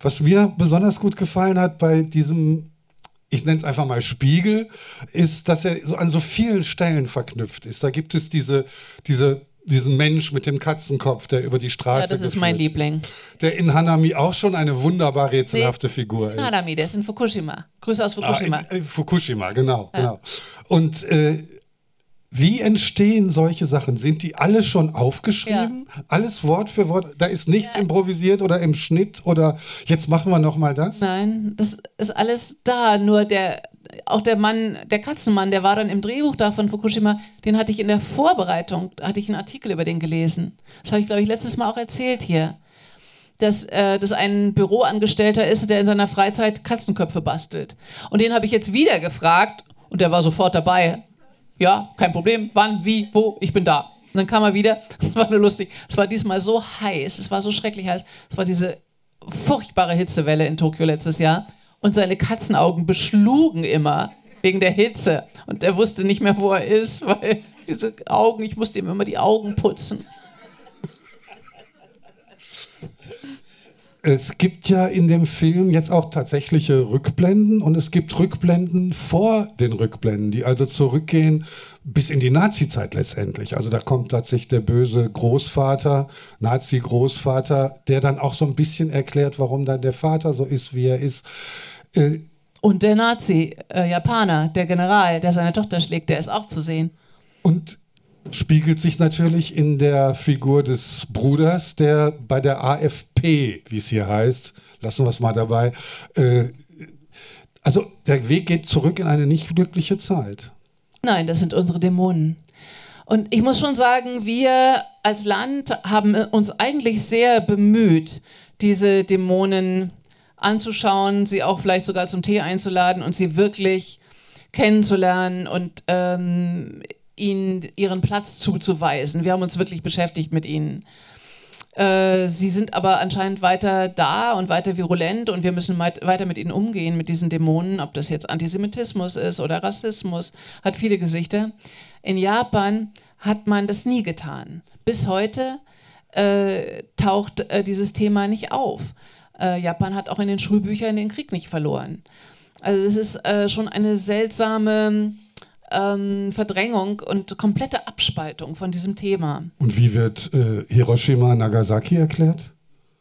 Was mir besonders gut gefallen hat bei diesem, ich nenne es einfach mal Spiegel, ist, dass er so an so vielen Stellen verknüpft ist. Da gibt es diese, diese, diesen Mensch mit dem Katzenkopf, der über die Straße geht. Ja, das ist mein Liebling. Der in Hanami auch schon eine wunderbar rätselhafte nee, Figur ist. Hanami, der ist in Fukushima. Grüße aus Fukushima. Ah, in, in Fukushima, genau. Ja. Genau. Und äh, wie entstehen solche Sachen? Sind die alle schon aufgeschrieben? Ja. Alles Wort für Wort? Da ist nichts ja. improvisiert oder im Schnitt oder jetzt machen wir nochmal das? Nein, das ist alles da. Nur der, auch der Mann, der Katzenmann, der war dann im Drehbuch da von Fukushima, den hatte ich in der Vorbereitung, hatte ich einen Artikel über den gelesen. Das habe ich, glaube ich, letztes Mal auch erzählt hier. Dass, äh, dass ein Büroangestellter ist, der in seiner Freizeit Katzenköpfe bastelt. Und den habe ich jetzt wieder gefragt und der war sofort dabei. Ja, kein Problem, wann, wie, wo, ich bin da. Und dann kam er wieder, das war nur lustig. Es war diesmal so heiß, es war so schrecklich heiß. Es war diese furchtbare Hitzewelle in Tokio letztes Jahr. Und seine Katzenaugen beschlugen immer wegen der Hitze. Und er wusste nicht mehr, wo er ist, weil diese Augen, ich musste ihm immer die Augen putzen. Es gibt ja in dem Film jetzt auch tatsächliche Rückblenden und es gibt Rückblenden vor den Rückblenden, die also zurückgehen bis in die Nazi-Zeit letztendlich. Also da kommt plötzlich der böse Großvater, Nazi-Großvater, der dann auch so ein bisschen erklärt, warum dann der Vater so ist, wie er ist. Äh und der Nazi-Japaner, der General, der seine Tochter schlägt, der ist auch zu sehen. Und spiegelt sich natürlich in der Figur des Bruders, der bei der A F P, wie es hier heißt, lassen wir es mal dabei, äh, also der Weg geht zurück in eine nicht glückliche Zeit. Nein, das sind unsere Dämonen. Und ich muss schon sagen, wir als Land haben uns eigentlich sehr bemüht, diese Dämonen anzuschauen, sie auch vielleicht sogar zum Tee einzuladen und sie wirklich kennenzulernen und ähm, ihnen ihren Platz zuzuweisen. Wir haben uns wirklich beschäftigt mit ihnen. Äh, sie sind aber anscheinend weiter da und weiter virulent und wir müssen weiter mit ihnen umgehen, mit diesen Dämonen, ob das jetzt Antisemitismus ist oder Rassismus, hat viele Gesichter. In Japan hat man das nie getan. Bis heute äh, taucht äh, dieses Thema nicht auf. Äh, Japan hat auch in den Schulbüchern den Krieg nicht verloren. Also das ist äh, schon eine seltsame Ähm, Verdrängung und komplette Abspaltung von diesem Thema. Und wie wird äh, Hiroshima Nagasaki erklärt?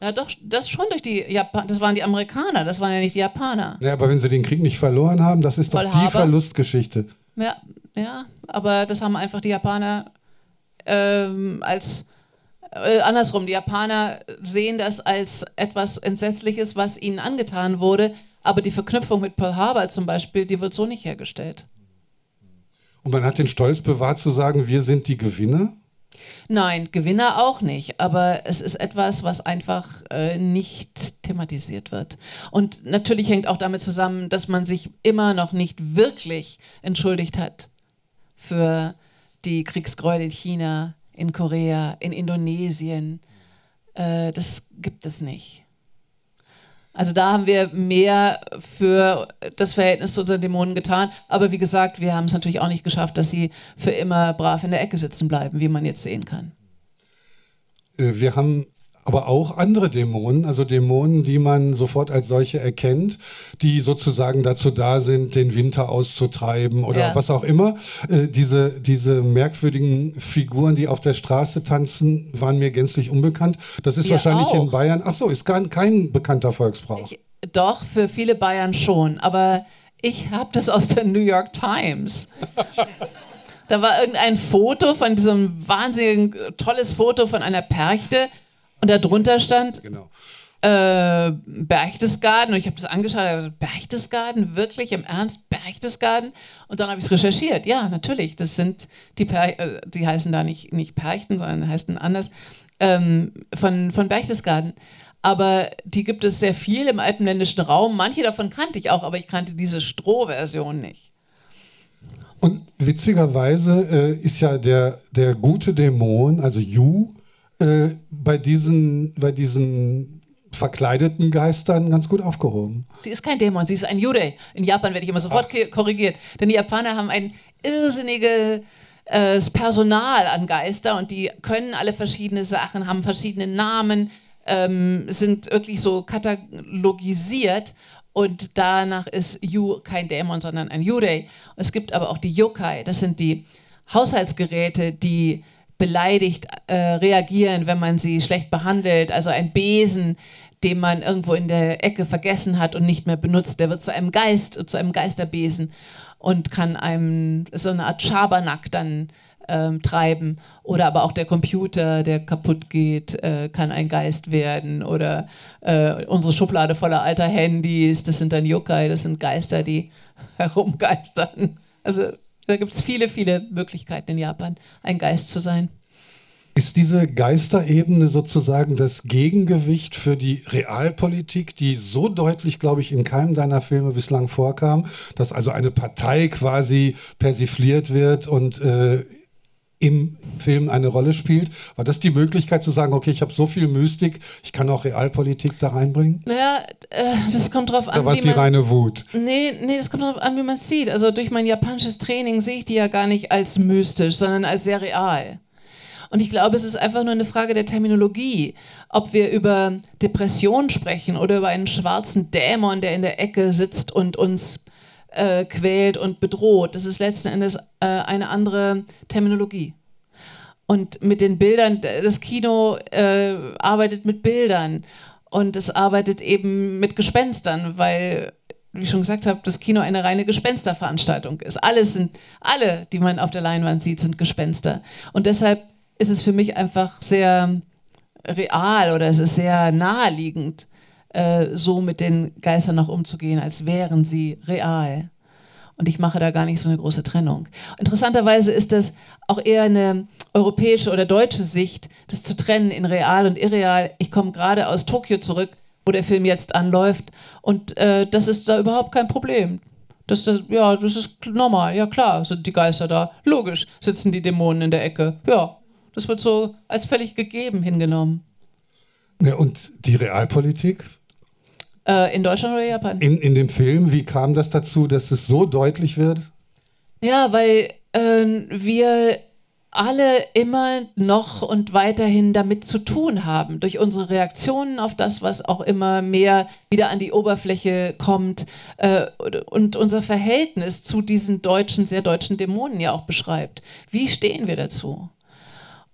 Ja doch, das schon durch die Japaner, das waren die Amerikaner, das waren ja nicht die Japaner. Ja, aber wenn sie den Krieg nicht verloren haben, das ist doch die Verlustgeschichte. Ja, ja, aber das haben einfach die Japaner ähm, als, äh, andersrum, die Japaner sehen das als etwas Entsetzliches, was ihnen angetan wurde, aber die Verknüpfung mit Pearl Harbor zum Beispiel, die wird so nicht hergestellt. Und man hat den Stolz bewahrt zu sagen, wir sind die Gewinner? Nein, Gewinner auch nicht. Aber es ist etwas, was einfach äh, nicht thematisiert wird. Und natürlich hängt auch damit zusammen, dass man sich immer noch nicht wirklich entschuldigt hat für die Kriegsgräuel in China, in Korea, in Indonesien. Äh, das gibt es nicht. Also da haben wir mehr für das Verhältnis zu unseren Dämonen getan. Aber wie gesagt, wir haben es natürlich auch nicht geschafft, dass sie für immer brav in der Ecke sitzen bleiben, wie man jetzt sehen kann. Wir haben aber auch andere Dämonen, also Dämonen, die man sofort als solche erkennt, die sozusagen dazu da sind, den Winter auszutreiben oder ja. was auch immer. Äh, diese, diese merkwürdigen Figuren, die auf der Straße tanzen, waren mir gänzlich unbekannt. Das ist ja, wahrscheinlich auch in Bayern, ach so, ist gar kein bekannter Volksbrauch. Ich, doch, für viele Bayern schon, aber ich habe das aus der New York Times. Da war irgendein Foto von diesem wahnsinnigen, tolles Foto von einer Perchte und darunter stand genau. äh, Berchtesgaden und ich habe das angeschaut, dachte, Berchtesgaden, wirklich im Ernst, Berchtesgaden? Und dann habe ich es recherchiert, ja natürlich, das sind die, per die heißen da nicht, nicht Perchten, sondern heißen anders, ähm, von, von Berchtesgaden. Aber die gibt es sehr viel im alpenländischen Raum, manche davon kannte ich auch, aber ich kannte diese Strohversion nicht. Und witzigerweise äh, ist ja der, der gute Dämon, also Yu, äh, bei, diesen, bei diesen verkleideten Geistern ganz gut aufgehoben. Sie ist kein Dämon, sie ist ein Yurei. In Japan werde ich immer sofort Ach. korrigiert, denn die Japaner haben ein irrsinniges äh, Personal an Geister und die können alle verschiedene Sachen, haben verschiedene Namen, ähm, sind wirklich so katalogisiert. Und danach ist Yu kein Dämon, sondern ein Yurei. Es gibt aber auch die Yokai. Das sind die Haushaltsgeräte, die beleidigt äh, reagieren, wenn man sie schlecht behandelt. Also ein Besen, den man irgendwo in der Ecke vergessen hat und nicht mehr benutzt. Der wird zu einem Geist, zu einem Geisterbesen und kann einem so eine Art Schabernack dann ähm, treiben. Oder aber auch der Computer, der kaputt geht, äh, kann ein Geist werden. Oder äh, unsere Schublade voller alter Handys, das sind dann Yokai, das sind Geister, die herumgeistern. Also da gibt es viele, viele Möglichkeiten in Japan, ein Geist zu sein. Ist diese Geisterebene sozusagen das Gegengewicht für die Realpolitik, die so deutlich, glaube ich, in keinem deiner Filme bislang vorkam, dass also eine Partei quasi persifliert wird und äh, im Film eine Rolle spielt? War das die Möglichkeit zu sagen, okay, ich habe so viel Mystik, ich kann auch Realpolitik da reinbringen? Naja, äh, das kommt drauf an, da war es die reine Wut. Nee, nee, das kommt drauf an, wie man es sieht. Also durch mein japanisches Training sehe ich die ja gar nicht als mystisch, sondern als sehr real. Und ich glaube, es ist einfach nur eine Frage der Terminologie, ob wir über Depression sprechen oder über einen schwarzen Dämon, der in der Ecke sitzt und uns Äh, quält und bedroht. Das ist letzten Endes äh, eine andere Terminologie. Und mit den Bildern, das Kino äh, arbeitet mit Bildern und es arbeitet eben mit Gespenstern, weil, wie ich schon gesagt habe, das Kino eine reine Gespensterveranstaltung ist. Alles sind, alle, die man auf der Leinwand sieht, sind Gespenster. Und deshalb ist es für mich einfach sehr real oder es ist sehr naheliegend, so mit den Geistern noch umzugehen, als wären sie real. Und ich mache da gar nicht so eine große Trennung. Interessanterweise ist das auch eher eine europäische oder deutsche Sicht, das zu trennen in real und irreal. Ich komme gerade aus Tokio zurück, wo der Film jetzt anläuft und äh, das ist da überhaupt kein Problem. Das, das, ja, das ist normal, ja klar, sind die Geister da, logisch, sitzen die Dämonen in der Ecke. Ja, das wird so als völlig gegeben hingenommen. Ja, und die Realpolitik? Äh, in Deutschland oder Japan? In, in dem Film, wie kam das dazu, dass es so deutlich wird? Ja, weil äh, wir alle immer noch und weiterhin damit zu tun haben, durch unsere Reaktionen auf das, was auch immer mehr wieder an die Oberfläche kommt äh, und unser Verhältnis zu diesen deutschen, sehr deutschen Dämonen ja auch beschreibt. Wie stehen wir dazu?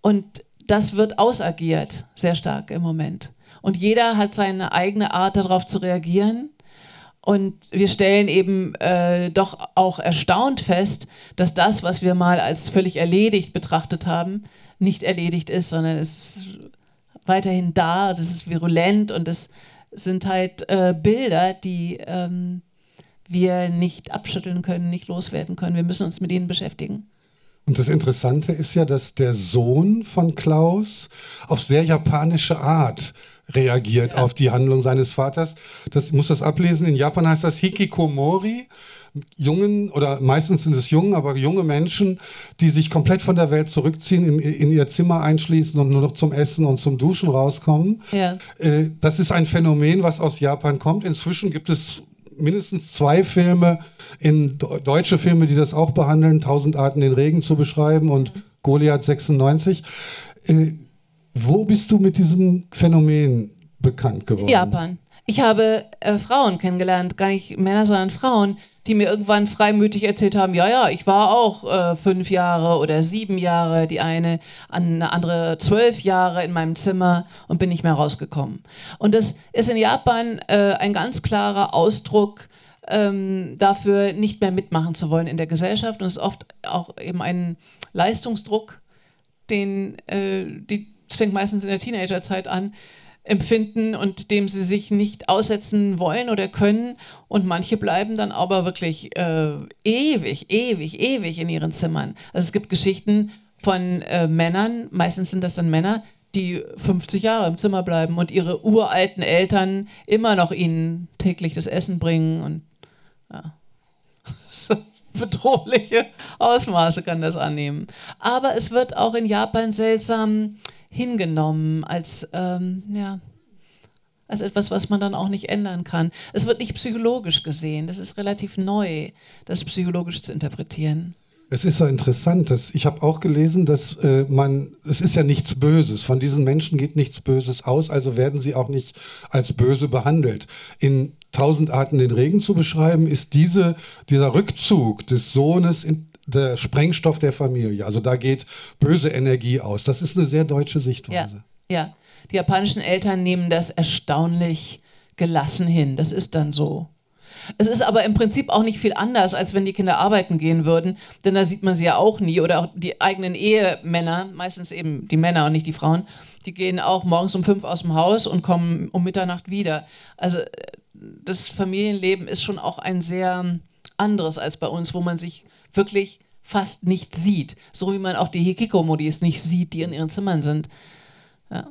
Und das wird ausagiert, sehr stark im Moment. Und jeder hat seine eigene Art, darauf zu reagieren. Und wir stellen eben äh, doch auch erstaunt fest, dass das, was wir mal als völlig erledigt betrachtet haben, nicht erledigt ist, sondern es ist weiterhin da, das ist virulent und das sind halt äh, Bilder, die ähm, wir nicht abschütteln können, nicht loswerden können. Wir müssen uns mit ihnen beschäftigen. Und das Interessante ist ja, dass der Sohn von Klaus auf sehr japanische Art reagiert, ja, auf die Handlung seines Vaters. Das, ich muss das ablesen, in Japan heißt das Hikikomori. Jungen, oder meistens sind es Jungen, aber junge Menschen, die sich komplett von der Welt zurückziehen, in, in ihr Zimmer einschließen und nur noch zum Essen und zum Duschen rauskommen. Ja. Äh, das ist ein Phänomen, was aus Japan kommt. Inzwischen gibt es mindestens zwei Filme, in deutsche Filme, die das auch behandeln, Tausend Arten den Regen zu beschreiben und Goliath sechsundneunzig. Äh, Wo bist du mit diesem Phänomen bekannt geworden? Japan. Ich habe äh, Frauen kennengelernt, gar nicht Männer, sondern Frauen, die mir irgendwann freimütig erzählt haben, ja, ja, ich war auch äh, fünf Jahre oder sieben Jahre, die eine, eine andere zwölf Jahre in meinem Zimmer und bin nicht mehr rausgekommen. Und das ist in Japan äh, ein ganz klarer Ausdruck ähm, dafür, nicht mehr mitmachen zu wollen in der Gesellschaft, und es ist oft auch eben ein Leistungsdruck, den äh, die das fängt meistens in der Teenagerzeit an, empfinden und dem sie sich nicht aussetzen wollen oder können. Und manche bleiben dann aber wirklich äh, ewig, ewig, ewig in ihren Zimmern. Also es gibt Geschichten von äh, Männern, meistens sind das dann Männer, die fünfzig Jahre im Zimmer bleiben und ihre uralten Eltern immer noch ihnen täglich das Essen bringen. Und ja, so bedrohliche Ausmaße kann das annehmen. Aber es wird auch in Japan seltsam hingenommen als, ähm, ja, als etwas, was man dann auch nicht ändern kann. Es wird nicht psychologisch gesehen. Das ist relativ neu, das psychologisch zu interpretieren. Es ist so interessant, dass ich habe auch gelesen, dass äh, man, es ist ja nichts Böses, von diesen Menschen geht nichts Böses aus, also werden sie auch nicht als böse behandelt. In Tausend Arten den Regen zu beschreiben, ist diese, dieser Rückzug des Sohnes in der Sprengstoff der Familie. Also da geht böse Energie aus. Das ist eine sehr deutsche Sichtweise. Ja, ja. Die japanischen Eltern nehmen das erstaunlich gelassen hin. Das ist dann so. Es ist aber im Prinzip auch nicht viel anders, als wenn die Kinder arbeiten gehen würden, denn da sieht man sie ja auch nie. Oder auch die eigenen Ehemänner, meistens eben die Männer und nicht die Frauen, die gehen auch morgens um fünf aus dem Haus und kommen um Mitternacht wieder. Also das Familienleben ist schon auch ein sehr anderes als bei uns, wo man sich wirklich fast nicht sieht. So wie man auch die Hikikomori nicht sieht, die in ihren Zimmern sind. Ja.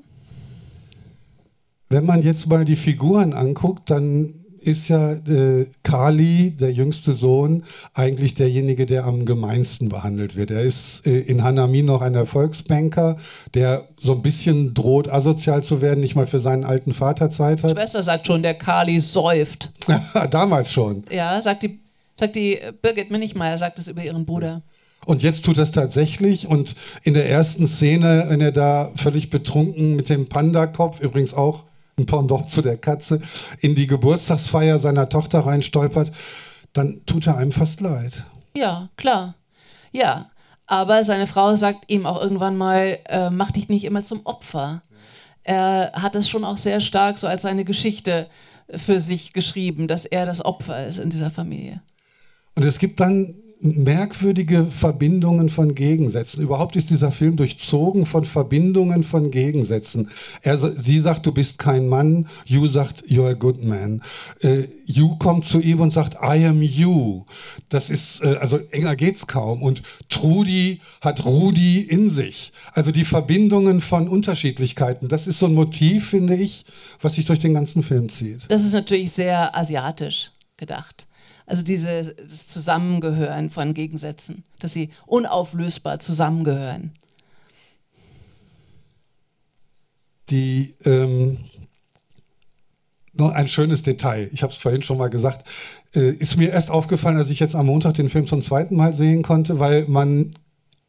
Wenn man jetzt mal die Figuren anguckt, dann ist ja äh, Kali, der jüngste Sohn, eigentlich derjenige, der am gemeinsten behandelt wird. Er ist äh, in Hanami noch ein Erfolgsbanker, der so ein bisschen droht, asozial zu werden, nicht mal für seinen alten Vater Zeit hat. Die Schwester sagt schon, der Kali säuft. Damals schon. Ja, sagt die Sagt die Birgit Minichmeier, sagt es über ihren Bruder. Und jetzt tut das tatsächlich, und in der ersten Szene, wenn er da völlig betrunken mit dem Panda-Kopf, übrigens auch ein Pendant zu der Katze, in die Geburtstagsfeier seiner Tochter reinstolpert, dann tut er einem fast leid. Ja, klar. Ja, aber seine Frau sagt ihm auch irgendwann mal, äh, mach dich nicht immer zum Opfer. Er hat es schon auch sehr stark so als seine Geschichte für sich geschrieben, dass er das Opfer ist in dieser Familie. Und es gibt dann merkwürdige Verbindungen von Gegensätzen. Überhaupt ist dieser Film durchzogen von Verbindungen von Gegensätzen. Er, sie sagt, du bist kein Mann. You sagt, you're a good man. Äh, you kommt zu ihm und sagt, I am you. Das ist, äh, also enger geht's kaum. Und Trudi hat Rudi in sich. Also die Verbindungen von Unterschiedlichkeiten. Das ist so ein Motiv, finde ich, was sich durch den ganzen Film zieht. Das ist natürlich sehr asiatisch gedacht. Also dieses Zusammengehören von Gegensätzen, dass sie unauflösbar zusammengehören. Die, ähm, noch ein schönes Detail, ich habe es vorhin schon mal gesagt, äh, ist mir erst aufgefallen, als ich jetzt am Montag den Film zum zweiten Mal sehen konnte, weil man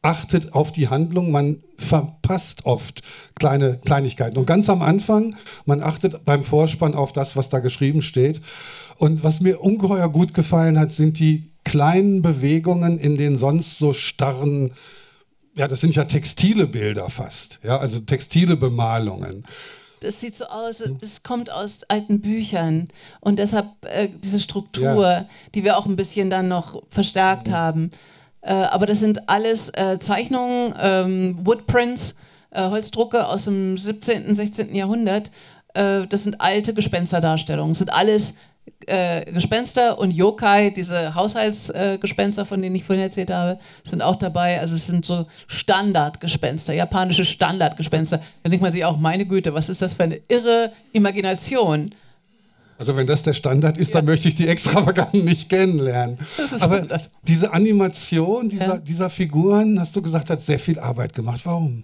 achtet auf die Handlung, man verpasst oft kleine Kleinigkeiten. Und ganz am Anfang, man achtet beim Vorspann auf das, was da geschrieben steht. Und was mir ungeheuer gut gefallen hat, sind die kleinen Bewegungen in den sonst so starren, ja, das sind ja textile Bilder fast, ja, also textile Bemalungen. Das sieht so aus, das kommt aus alten Büchern und deshalb äh, diese Struktur, ja, die wir auch ein bisschen dann noch verstärkt mhm. haben. Äh, aber das sind alles äh, Zeichnungen, ähm, Woodprints, äh, Holzdrucke aus dem siebzehnten, sechzehnten Jahrhundert. Äh, das sind alte Gespensterdarstellungen, das sind alles Äh, Gespenster und Yokai, diese Haushaltsgespenster, äh, von denen ich vorhin erzählt habe, sind auch dabei. Also es sind so Standardgespenster, japanische Standardgespenster. Da denkt man sich auch, meine Güte, was ist das für eine irre Imagination? Also wenn das der Standard ist, ja, dann möchte ich die Extravaganten nicht kennenlernen. Das ist aber Standard. Diese Animation dieser, ja. dieser Figuren, hast du gesagt, hat sehr viel Arbeit gemacht. Warum?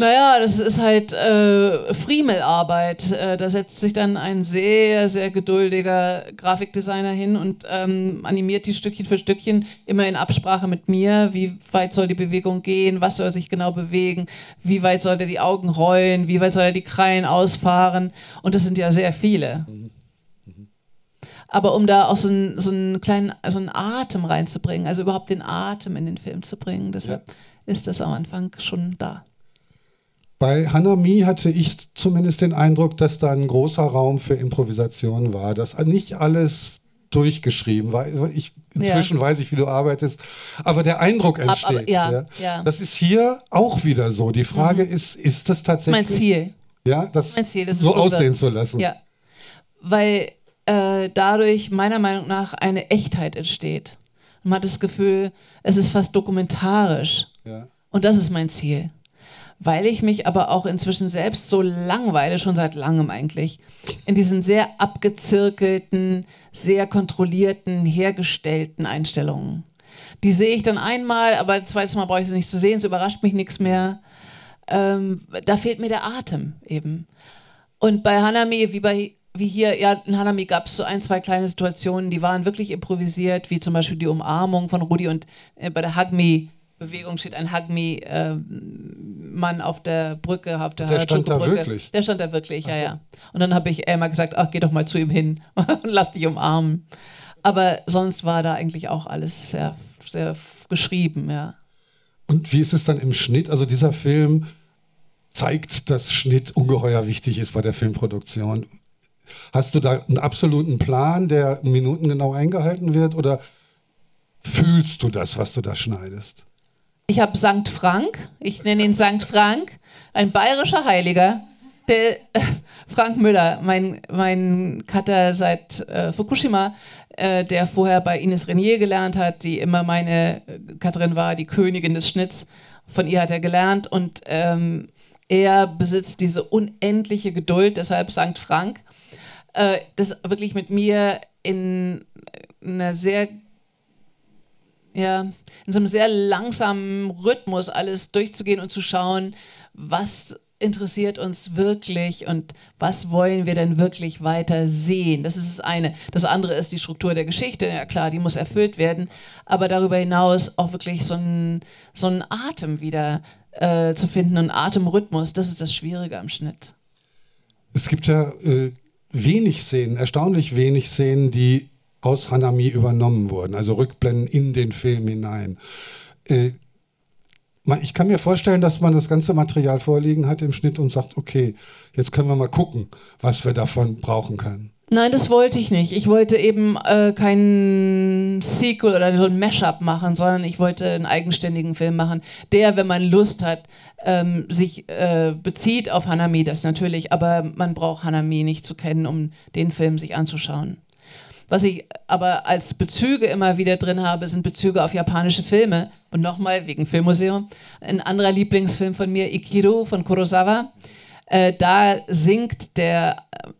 Naja, das ist halt äh, Friemelarbeit. Äh, da setzt sich dann ein sehr, sehr geduldiger Grafikdesigner hin und ähm, animiert die Stückchen für Stückchen, immer in Absprache mit mir, wie weit soll die Bewegung gehen, was soll sich genau bewegen, wie weit soll er die Augen rollen, wie weit soll er die Krallen ausfahren, und das sind ja sehr viele. Mhm. Aber um da auch so einen, so einen kleinen, so einen Atem reinzubringen, also überhaupt den Atem in den Film zu bringen, deshalb ja. ist das am Anfang schon da. Bei Hanami hatte ich zumindest den Eindruck, dass da ein großer Raum für Improvisation war, dass nicht alles durchgeschrieben war. Ich, inzwischen ja. weiß ich, wie du arbeitest, aber der Eindruck entsteht. Ab, ab, ja, ja. Ja. Das ist hier auch wieder so. Die Frage mhm. ist, ist das tatsächlich mein Ziel? Ja, das, mein Ziel, das so, so aussehen zu lassen. Ja. Weil äh, dadurch meiner Meinung nach eine Echtheit entsteht. Man hat das Gefühl, es ist fast dokumentarisch. Ja. Und das ist mein Ziel. Weil ich mich aber auch inzwischen selbst so langweile, schon seit langem eigentlich, in diesen sehr abgezirkelten, sehr kontrollierten, hergestellten Einstellungen. Die sehe ich dann einmal, aber ein zweites Mal brauche ich sie nicht zu sehen, es überrascht mich nichts mehr. Ähm, da fehlt mir der Atem eben. Und bei Hanami, wie bei wie hier, ja, in Hanami gab es so ein, zwei kleine Situationen, die waren wirklich improvisiert, wie zum Beispiel die Umarmung von Rudi und äh, bei der Hagmi Bewegung steht ein Hagmi-Mann äh, auf der Brücke, auf der Der stand da wirklich? Der stand da wirklich, ja, so. ja. Und dann habe ich Elmar gesagt, ach, geh doch mal zu ihm hin und lass dich umarmen. Aber sonst war da eigentlich auch alles sehr, sehr geschrieben, ja. Und wie ist es dann im Schnitt? Also dieser Film zeigt, dass Schnitt ungeheuer wichtig ist bei der Filmproduktion. Hast du da einen absoluten Plan, der minutengenau eingehalten wird, oder fühlst du das, was du da schneidest? Ich habe Sankt Frank, ich nenne ihn Sankt Frank, ein bayerischer Heiliger, der äh, Frank Müller, mein, mein Cutter seit äh, Fukushima, äh, der vorher bei Ines Renier gelernt hat, die immer meine Cutterin war, die Königin des Schnitts, von ihr hat er gelernt, und ähm, er besitzt diese unendliche Geduld, deshalb Sankt Frank, äh, das wirklich mit mir in einer sehr Ja, in so einem sehr langsamen Rhythmus alles durchzugehen und zu schauen, was interessiert uns wirklich und was wollen wir denn wirklich weiter sehen. Das ist das eine. Das andere ist die Struktur der Geschichte. Ja klar, die muss erfüllt werden, aber darüber hinaus auch wirklich so einen, so einen Atem wieder äh, zu finden, einen Atemrhythmus, das ist das Schwierige am Schnitt. Es gibt ja äh, wenig Szenen, erstaunlich wenig Szenen, die aus Hanami übernommen wurden, also Rückblenden in den Film hinein. Äh, man, ich kann mir vorstellen, dass man das ganze Material vorliegen hat im Schnitt und sagt, okay, jetzt können wir mal gucken, was wir davon brauchen können. Nein, das wollte ich nicht. Ich wollte eben äh, keinen Sequel oder so ein Mashup machen, sondern ich wollte einen eigenständigen Film machen, der, wenn man Lust hat, ähm, sich äh, bezieht auf Hanami, das natürlich, aber man braucht Hanami nicht zu kennen, um den Film sich anzuschauen. Was ich aber als Bezüge immer wieder drin habe, sind Bezüge auf japanische Filme. Und nochmal, wegen Filmmuseum, ein anderer Lieblingsfilm von mir, Ikiru von Kurosawa. Äh, da singt der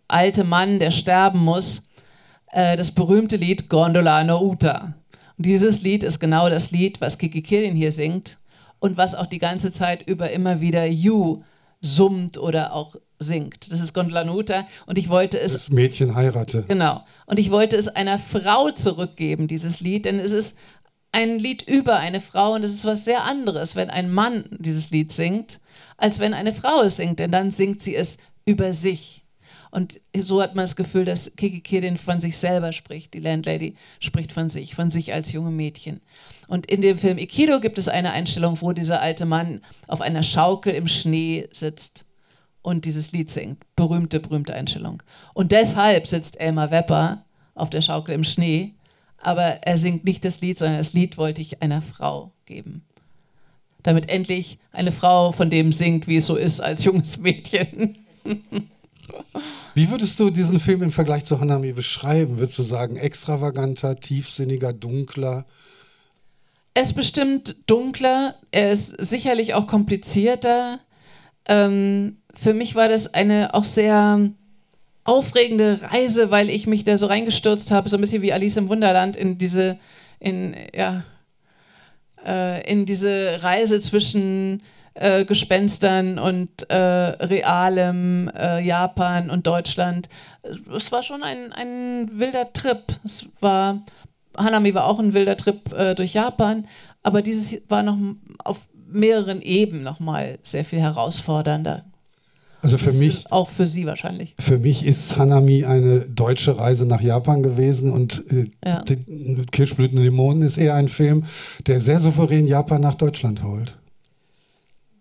alte Mann, der sterben muss, äh, das berühmte Lied Gondola no Uta. Und dieses Lied ist genau das Lied, was Kiki Kirin hier singt und was auch die ganze Zeit über immer wieder You summt oder auch singt. Das ist Gondola no Uta, und ich wollte es... Das Mädchen heirate. Genau. Und ich wollte es einer Frau zurückgeben, dieses Lied, denn es ist ein Lied über eine Frau, und es ist was sehr anderes, wenn ein Mann dieses Lied singt, als wenn eine Frau es singt, denn dann singt sie es über sich. Und so hat man das Gefühl, dass Kiki Kirin von sich selber spricht. Die Landlady spricht von sich, von sich als junge Mädchen. Und in dem Film Ikido gibt es eine Einstellung, wo dieser alte Mann auf einer Schaukel im Schnee sitzt und dieses Lied singt. Berühmte, berühmte Einstellung. Und deshalb sitzt Elmar Wepper auf der Schaukel im Schnee, aber er singt nicht das Lied, sondern das Lied wollte ich einer Frau geben. Damit endlich eine Frau von dem singt, wie es so ist als junges Mädchen. Wie würdest du diesen Film im Vergleich zu Hanami beschreiben? Würdest du sagen, extravaganter, tiefsinniger, dunkler? Er ist bestimmt dunkler, er ist sicherlich auch komplizierter. Ähm, für mich war das eine auch sehr aufregende Reise, weil ich mich da so reingestürzt habe, so ein bisschen wie Alice im Wunderland, in diese, in, ja, äh, in diese Reise zwischen äh, Gespenstern und äh, realem äh, Japan und Deutschland. Es war schon ein, ein wilder Trip. Es war, Hanami war auch ein wilder Trip äh, durch Japan, aber dieses war noch auf mehreren Ebenen nochmal sehr viel herausfordernder. Also für mich, auch für Sie wahrscheinlich. Für mich ist Hanami eine deutsche Reise nach Japan gewesen und äh, ja. Kirschblüten und Dämonen ist eher ein Film, der sehr souverän Japan nach Deutschland holt.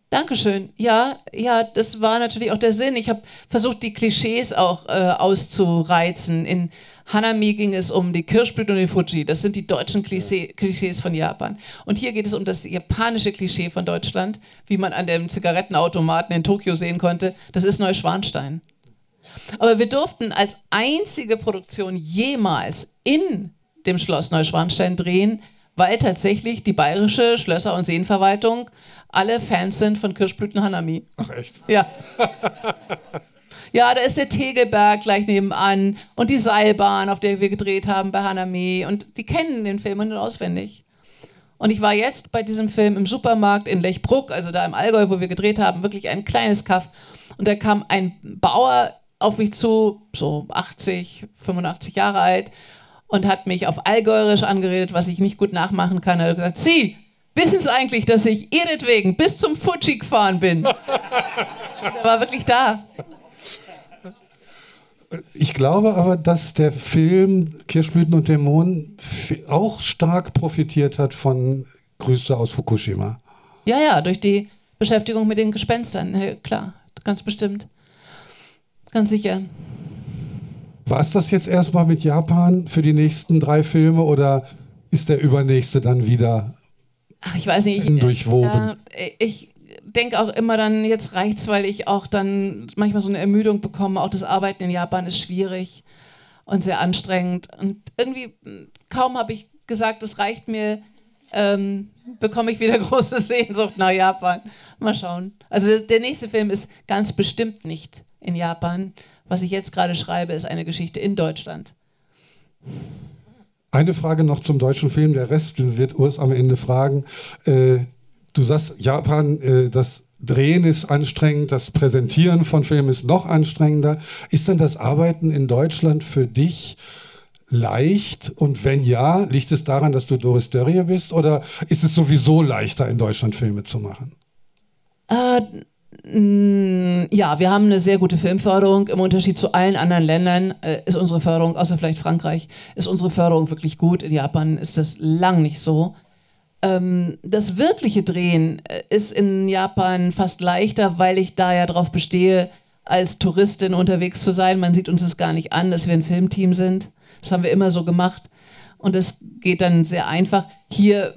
Dankeschön. Ja, ja, das war natürlich auch der Sinn. Ich habe versucht, die Klischees auch äh, auszureizen. In Hanami ging es um die Kirschblüten und den Fuji. Das sind die deutschen Klischee, Klischees von Japan. Und hier geht es um das japanische Klischee von Deutschland, wie man an dem Zigarettenautomaten in Tokio sehen konnte. Das ist Neuschwanstein. Aber wir durften als einzige Produktion jemals in dem Schloss Neuschwanstein drehen, weil tatsächlich die bayerische Schlösser- und Seenverwaltung alle Fans sind von Kirschblüten Hanami. Ach echt? Ja. Ja, da ist der Tegelberg gleich nebenan und die Seilbahn, auf der wir gedreht haben bei Hanami. Und die kennen den Film und auswendig. Und ich war jetzt bei diesem Film im Supermarkt in Lechbruck, also da im Allgäu, wo wir gedreht haben, wirklich ein kleines Kaff. Und da kam ein Bauer auf mich zu, so achtzig, fünfundachtzig Jahre alt, und hat mich auf Allgäuerisch angeredet, was ich nicht gut nachmachen kann. Er hat gesagt, Sie, wissen Sie eigentlich, dass ich ihretwegen bis zum Fuji gefahren bin? Er war wirklich da. Ich glaube aber, dass der Film Kirschblüten und Dämonen auch stark profitiert hat von Grüße aus Fukushima. Ja, ja, durch die Beschäftigung mit den Gespenstern, klar, ganz bestimmt, ganz sicher. War es das jetzt erstmal mit Japan für die nächsten drei Filme oder ist der übernächste dann wieder Ach, ich weiß nicht, durchwoben? Ich, ich, denke auch immer dann, jetzt reicht's, weil ich auch dann manchmal so eine Ermüdung bekomme. Auch das Arbeiten in Japan ist schwierig und sehr anstrengend. Und irgendwie kaum habe ich gesagt, das reicht mir, ähm, bekomme ich wieder große Sehnsucht nach Japan. Mal schauen. Also der nächste Film ist ganz bestimmt nicht in Japan. Was ich jetzt gerade schreibe, ist eine Geschichte in Deutschland. Eine Frage noch zum deutschen Film. Der Rest wird Urs am Ende fragen. Äh, Du sagst, Japan, das Drehen ist anstrengend, das Präsentieren von Filmen ist noch anstrengender. Ist denn das Arbeiten in Deutschland für dich leicht? Und wenn ja, liegt es daran, dass du Doris Dörrie bist? Oder ist es sowieso leichter, in Deutschland Filme zu machen? Äh, mh, ja, wir haben eine sehr gute Filmförderung. Im Unterschied zu allen anderen Ländern äh, ist unsere Förderung, außer vielleicht Frankreich, ist unsere Förderung wirklich gut. In Japan ist das lang nicht so. Das wirkliche Drehen ist in Japan fast leichter, weil ich da ja drauf bestehe, als Touristin unterwegs zu sein. Man sieht uns das gar nicht an, dass wir ein Filmteam sind. Das haben wir immer so gemacht. Und das geht dann sehr einfach. Hier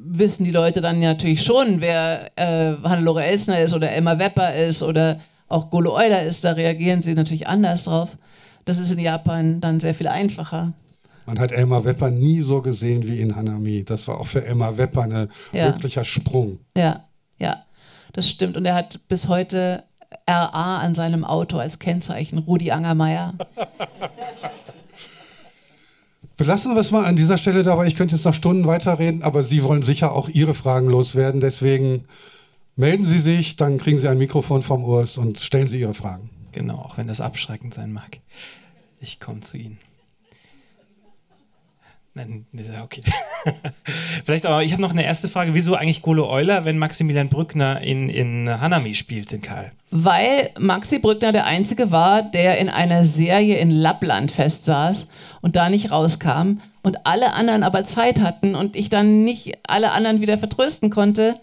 wissen die Leute dann natürlich schon, wer äh, Hannelore Elsner ist oder Elmar Wepper ist oder auch Golo Euler ist. Da reagieren sie natürlich anders drauf. Das ist in Japan dann sehr viel einfacher. Man hat Elmar Wepper nie so gesehen wie in Hanami. Das war auch für Elmar Wepper ein ja. wirklicher Sprung. Ja, ja, das stimmt. Und er hat bis heute R A an seinem Auto als Kennzeichen, Rudi Angermeier. Belassen wir es mal an dieser Stelle dabei. Ich könnte jetzt noch Stunden weiterreden, aber Sie wollen sicher auch Ihre Fragen loswerden. Deswegen melden Sie sich, dann kriegen Sie ein Mikrofon vom Urs und stellen Sie Ihre Fragen. Genau, auch wenn das abschreckend sein mag. Ich komme zu Ihnen. Nein, okay. Vielleicht aber, ich habe noch eine erste Frage. Wieso eigentlich Golo Euler, wenn Maximilian Brückner in, in Hanami spielt, den Karl? Weil Maxi Brückner der Einzige war, der in einer Serie in Lappland festsaß und da nicht rauskam und alle anderen aber Zeit hatten und ich dann nicht alle anderen wieder vertrösten konnte.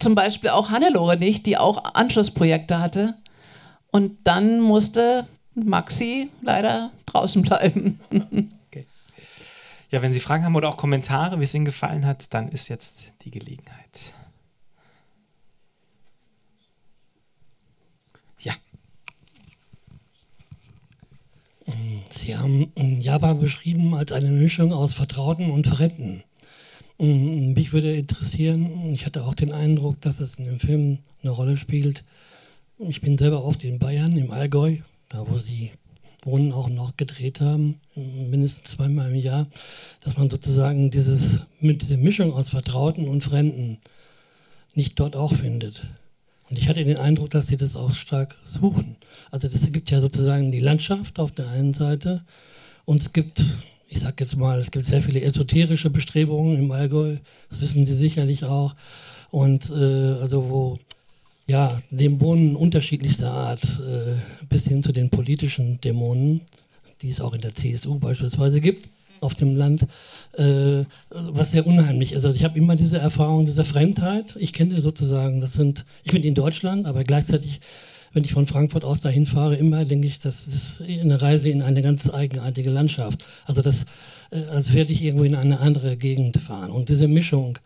Zum Beispiel auch Hannelore nicht, die auch Anschlussprojekte hatte. Und dann musste Maxi leider draußen bleiben. Ja, wenn Sie Fragen haben oder auch Kommentare, wie es Ihnen gefallen hat, dann ist jetzt die Gelegenheit. Ja. Sie haben Japan beschrieben als eine Mischung aus Vertrauten und Fremden. Mich würde interessieren, ich hatte auch den Eindruck, dass es in dem Film eine Rolle spielt. Ich bin selber oft in Bayern, im Allgäu, da wo Sie wohnen, auch noch gedreht haben, mindestens zweimal im Jahr, dass man sozusagen dieses mit dieser Mischung aus Vertrauten und Fremden nicht dort auch findet. Und ich hatte den Eindruck, dass sie das auch stark suchen. Also das gibt ja sozusagen die Landschaft auf der einen Seite und es gibt, ich sag jetzt mal, es gibt sehr viele esoterische Bestrebungen im Allgäu, das wissen Sie sicherlich auch. Und äh, also wo ja, Dämonen unterschiedlichster Art äh, bis hin zu den politischen Dämonen, die es auch in der C S U beispielsweise gibt, auf dem Land, äh, was sehr unheimlich ist. Also ich habe immer diese Erfahrung dieser Fremdheit. Ich kenne sozusagen, das sind, ich bin in Deutschland, aber gleichzeitig, wenn ich von Frankfurt aus dahin fahre, immer denke ich, das ist eine Reise in eine ganz eigenartige Landschaft. Also das, äh, als werde ich irgendwo in eine andere Gegend fahren. Und diese Mischung,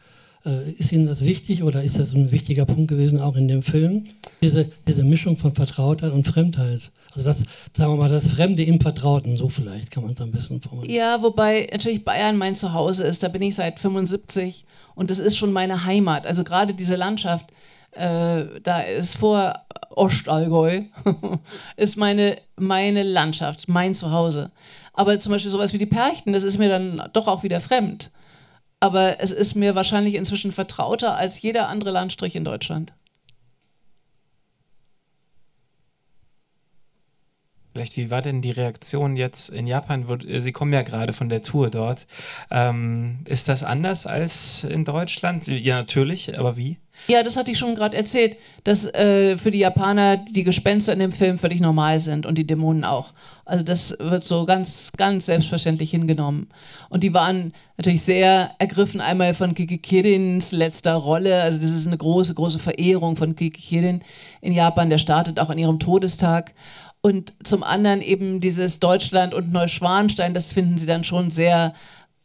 äh, ist Ihnen das wichtig oder ist das ein wichtiger Punkt gewesen auch in dem Film? Diese, diese Mischung von Vertrautheit und Fremdheit. Also das, sagen wir mal, das Fremde im Vertrauten, so vielleicht kann man es am besten formulieren. Ja, wobei natürlich Bayern mein Zuhause ist, da bin ich seit fünfundsiebzig und das ist schon meine Heimat. Also gerade diese Landschaft, äh, da ist vor Ostallgäu, ist meine, meine Landschaft, mein Zuhause. Aber zum Beispiel sowas wie die Perchten, das ist mir dann doch auch wieder fremd. Aber es ist mir wahrscheinlich inzwischen vertrauter als jeder andere Landstrich in Deutschland. Vielleicht, wie war denn die Reaktion jetzt in Japan? Sie kommen ja gerade von der Tour dort. Ähm, ist das anders als in Deutschland? Ja, natürlich, aber wie? Ja, das hatte ich schon gerade erzählt, dass äh, für die Japaner die Gespenster in dem Film völlig normal sind und die Dämonen auch. Also das wird so ganz, ganz selbstverständlich hingenommen. Und die waren natürlich sehr ergriffen einmal von Kiki Kirins letzter Rolle. Also das ist eine große, große Verehrung von Kiki Kirin in Japan. Der startet auch an ihrem Todestag. Und zum anderen eben dieses Deutschland und Neuschwanstein, das finden sie dann schon sehr,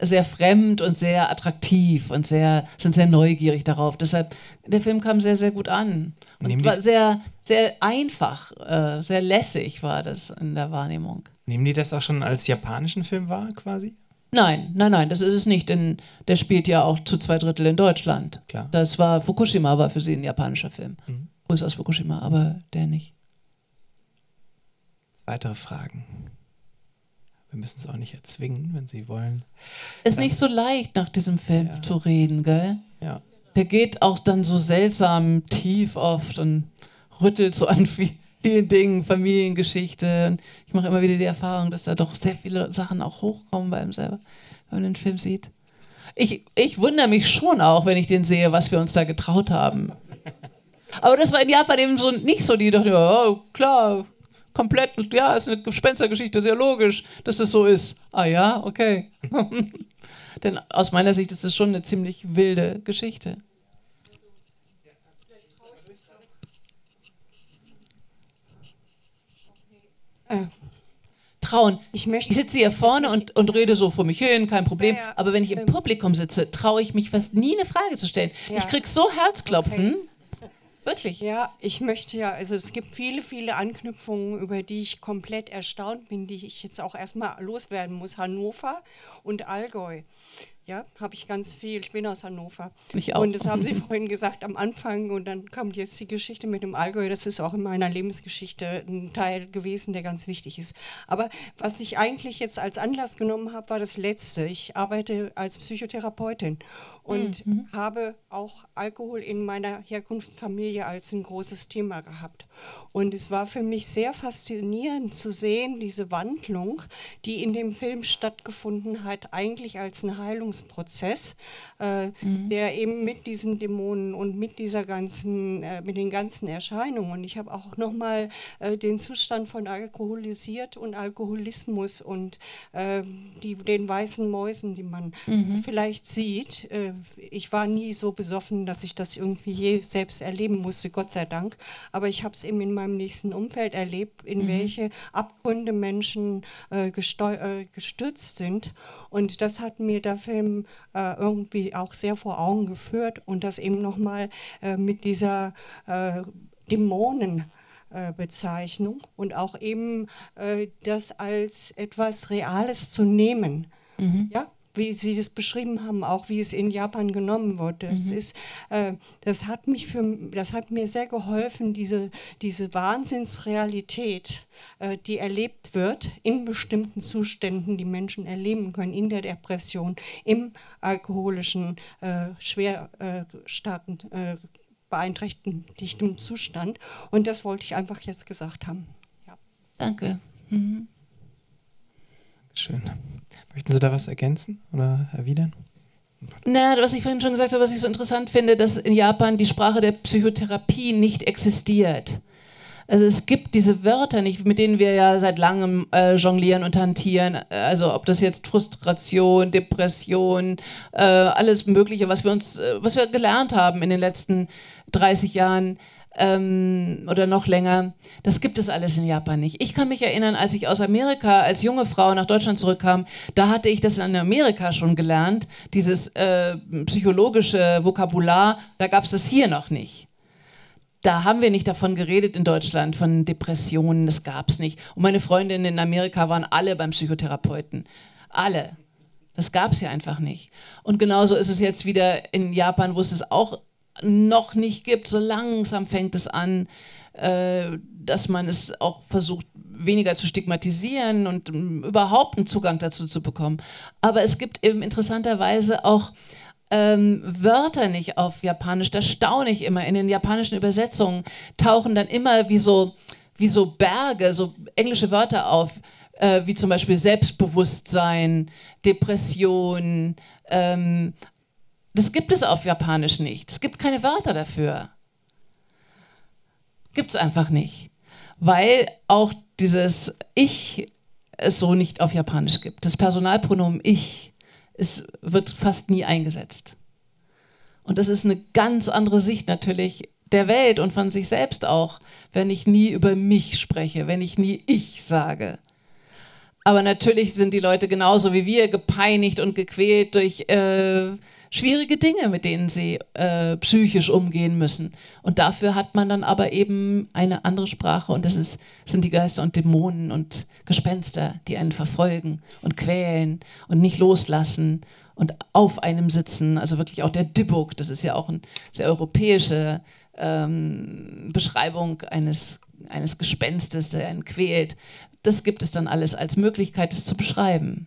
sehr fremd und sehr attraktiv und sehr, sind sehr neugierig darauf. Deshalb, der Film kam sehr, sehr gut an. Und, und war sehr, sehr einfach, äh, sehr lässig war das in der Wahrnehmung. Nehmen die das auch schon als japanischen Film wahr, quasi? Nein, nein, nein, das ist es nicht, denn der spielt ja auch zu zwei Drittel in Deutschland. Klar. Das war, Fukushima war für sie ein japanischer Film. Mhm. Grüße aus Fukushima, aber der nicht. Weitere Fragen? Wir müssen es auch nicht erzwingen, wenn Sie wollen. Ist dann nicht so leicht, nach diesem Film ja. zu reden, gell? Ja. Der geht auch dann so seltsam tief oft und rüttelt so an vielen Dingen, Familiengeschichte. Und ich mache immer wieder die Erfahrung, dass da doch sehr viele Sachen auch hochkommen bei einem selber, wenn man den Film sieht. Ich, ich wundere mich schon auch, wenn ich den sehe, was wir uns da getraut haben. Aber das war in Japan eben so nicht so, die dachten, oh, klar, komplett, ja, ist eine Gespenstergeschichte, sehr logisch, dass das so ist. Ah ja, okay. Denn aus meiner Sicht ist das schon eine ziemlich wilde Geschichte. Äh. Trauen. Ich, ich sitze hier vorne und, und rede so vor mich hin, kein Problem. Ja, ja. Aber wenn ich im Publikum sitze, traue ich mich fast nie, eine Frage zu stellen. Ja. Ich krieg so Herzklopfen. Okay. Wirklich? Ja, ich möchte ja, also es gibt viele, viele Anknüpfungen, über die ich komplett erstaunt bin, die ich jetzt auch erstmal loswerden muss. Hannover und Allgäu, ja, habe ich ganz viel. Ich bin aus Hannover. Ich auch. Und das haben Sie vorhin gesagt am Anfang und dann kommt jetzt die Geschichte mit dem Allgäu. Das ist auch in meiner Lebensgeschichte ein Teil gewesen, der ganz wichtig ist. Aber was ich eigentlich jetzt als Anlass genommen habe, war das Letzte. Ich arbeite als Psychotherapeutin und mhm. habe auch Alkohol in meiner Herkunftsfamilie als ein großes Thema gehabt. Und es war für mich sehr faszinierend zu sehen, diese Wandlung, die in dem Film stattgefunden hat, eigentlich als ein Heilungsprozess, äh, mhm. der eben mit diesen Dämonen und mit dieser ganzen, äh, mit den ganzen Erscheinungen. Und ich habe auch nochmal äh, den Zustand von alkoholisiert und Alkoholismus und äh, die, den weißen Mäusen, die man mhm. vielleicht sieht. Äh, ich war nie so besoffen, dass ich das irgendwie je selbst erleben musste, Gott sei Dank. Aber ich habe es eben in meinem nächsten Umfeld erlebt, in mhm. welche Abgründe Menschen äh, äh, gestürzt sind. Und das hat mir der Film äh, irgendwie auch sehr vor Augen geführt und das eben nochmal äh, mit dieser äh, Dämonen Bezeichnung und auch eben äh, das als etwas Reales zu nehmen. Mhm. Ja? Wie Sie das beschrieben haben, auch wie es in Japan genommen wurde. Mhm. Das ist, äh, das hat mich für, das hat mir sehr geholfen, diese, diese Wahnsinnsrealität, äh, die erlebt wird, in bestimmten Zuständen, die Menschen erleben können, in der Depression, im alkoholischen, äh, schwer, äh, starken äh, beeinträchtigtem Zustand. Und das wollte ich einfach jetzt gesagt haben. Ja. Danke. Mhm. Schön. Möchten Sie da was ergänzen oder erwidern? Na, was ich vorhin schon gesagt habe, was ich so interessant finde, dass in Japan die Sprache der Psychotherapie nicht existiert. Also es gibt diese Wörter nicht, mit denen wir ja seit langem äh, jonglieren und hantieren. Also ob das jetzt Frustration, Depression, äh, alles Mögliche, was wir uns, äh, was wir gelernt haben in den letzten dreißig Jahren ähm, oder noch länger, das gibt es alles in Japan nicht. Ich kann mich erinnern, als ich aus Amerika als junge Frau nach Deutschland zurückkam, da hatte ich das in Amerika schon gelernt, dieses äh, psychologische Vokabular, da gab es das hier noch nicht. Da haben wir nicht davon geredet in Deutschland, von Depressionen, das gab es nicht. Und meine Freundinnen in Amerika waren alle beim Psychotherapeuten. Alle. Das gab es ja einfach nicht. Und genauso ist es jetzt wieder in Japan, wo es es auch noch nicht gibt. So langsam fängt es an, äh, dass man es auch versucht, weniger zu stigmatisieren und um, überhaupt einen Zugang dazu zu bekommen. Aber es gibt eben interessanterweise auch Ähm, Wörter nicht auf Japanisch, das staune ich immer. In den japanischen Übersetzungen tauchen dann immer wie so, wie so Berge, so englische Wörter auf, äh, wie zum Beispiel Selbstbewusstsein, Depression. Ähm, das gibt es auf Japanisch nicht. Es gibt keine Wörter dafür. Gibt es einfach nicht. Weil auch dieses Ich es so nicht auf Japanisch gibt. Das Personalpronomen Ich. Es wird fast nie eingesetzt. Und das ist eine ganz andere Sicht natürlich der Welt und von sich selbst auch, wenn ich nie über mich spreche, wenn ich nie ich sage. Aber natürlich sind die Leute genauso wie wir gepeinigt und gequält durch äh, schwierige Dinge, mit denen sie äh, psychisch umgehen müssen. Und dafür hat man dann aber eben eine andere Sprache und das ist, sind die Geister und Dämonen und Gespenster, die einen verfolgen und quälen und nicht loslassen und auf einem sitzen. Also wirklich auch der Dibuk, das ist ja auch eine sehr europäische ähm, Beschreibung eines, eines Gespenstes, der einen quält. Das gibt es dann alles als Möglichkeit, es zu beschreiben.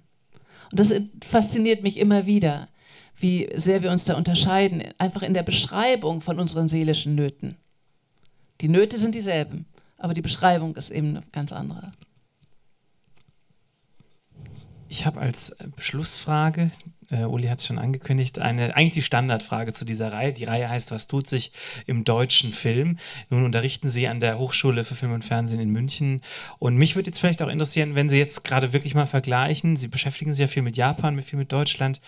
Und das fasziniert mich immer wieder, wie sehr wir uns da unterscheiden, einfach in der Beschreibung von unseren seelischen Nöten. Die Nöte sind dieselben, aber die Beschreibung ist eben eine ganz andere. Ich habe als Beschlussfrage, äh, Uli hat es schon angekündigt, eine, eigentlich die Standardfrage zu dieser Reihe. Die Reihe heißt, was tut sich im deutschen Film? Nun unterrichten Sie an der Hochschule für Film und Fernsehen in München. Und mich würde jetzt vielleicht auch interessieren, wenn Sie jetzt gerade wirklich mal vergleichen, Sie beschäftigen sich ja viel mit Japan, viel mit Deutschland,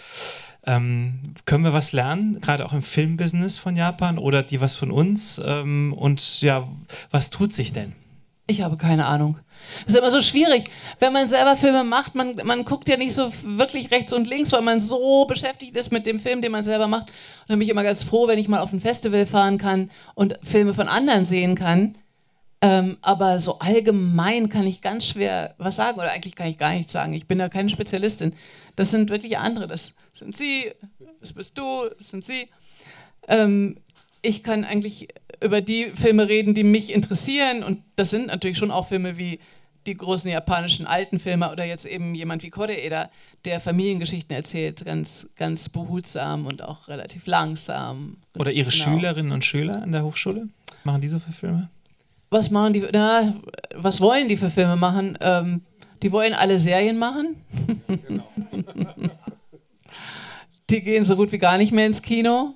Ähm, können wir was lernen, gerade auch im Filmbusiness von Japan oder die was von uns? Ähm, und ja, was tut sich denn? Ich habe keine Ahnung. Das ist immer so schwierig, wenn man selber Filme macht, man, man guckt ja nicht so wirklich rechts und links, weil man so beschäftigt ist mit dem Film, den man selber macht. Und dann bin ich immer ganz froh, wenn ich mal auf ein Festival fahren kann und Filme von anderen sehen kann. Ähm, aber so allgemein kann ich ganz schwer was sagen oder eigentlich kann ich gar nichts sagen. Ich bin da keine Spezialistin. Das sind wirklich andere. Das sind Sie, das bist du, das sind Sie. Ähm, ich kann eigentlich über die Filme reden, die mich interessieren und das sind natürlich schon auch Filme wie die großen japanischen alten Filme oder jetzt eben jemand wie Koreeda, der Familiengeschichten erzählt, ganz, ganz behutsam und auch relativ langsam. Oder Ihre genau. Schülerinnen und Schüler an der Hochschule? Was machen die so für Filme? Was machen die, na, was wollen die für Filme machen? Ähm, die wollen alle Serien machen. Genau. Die gehen so gut wie gar nicht mehr ins Kino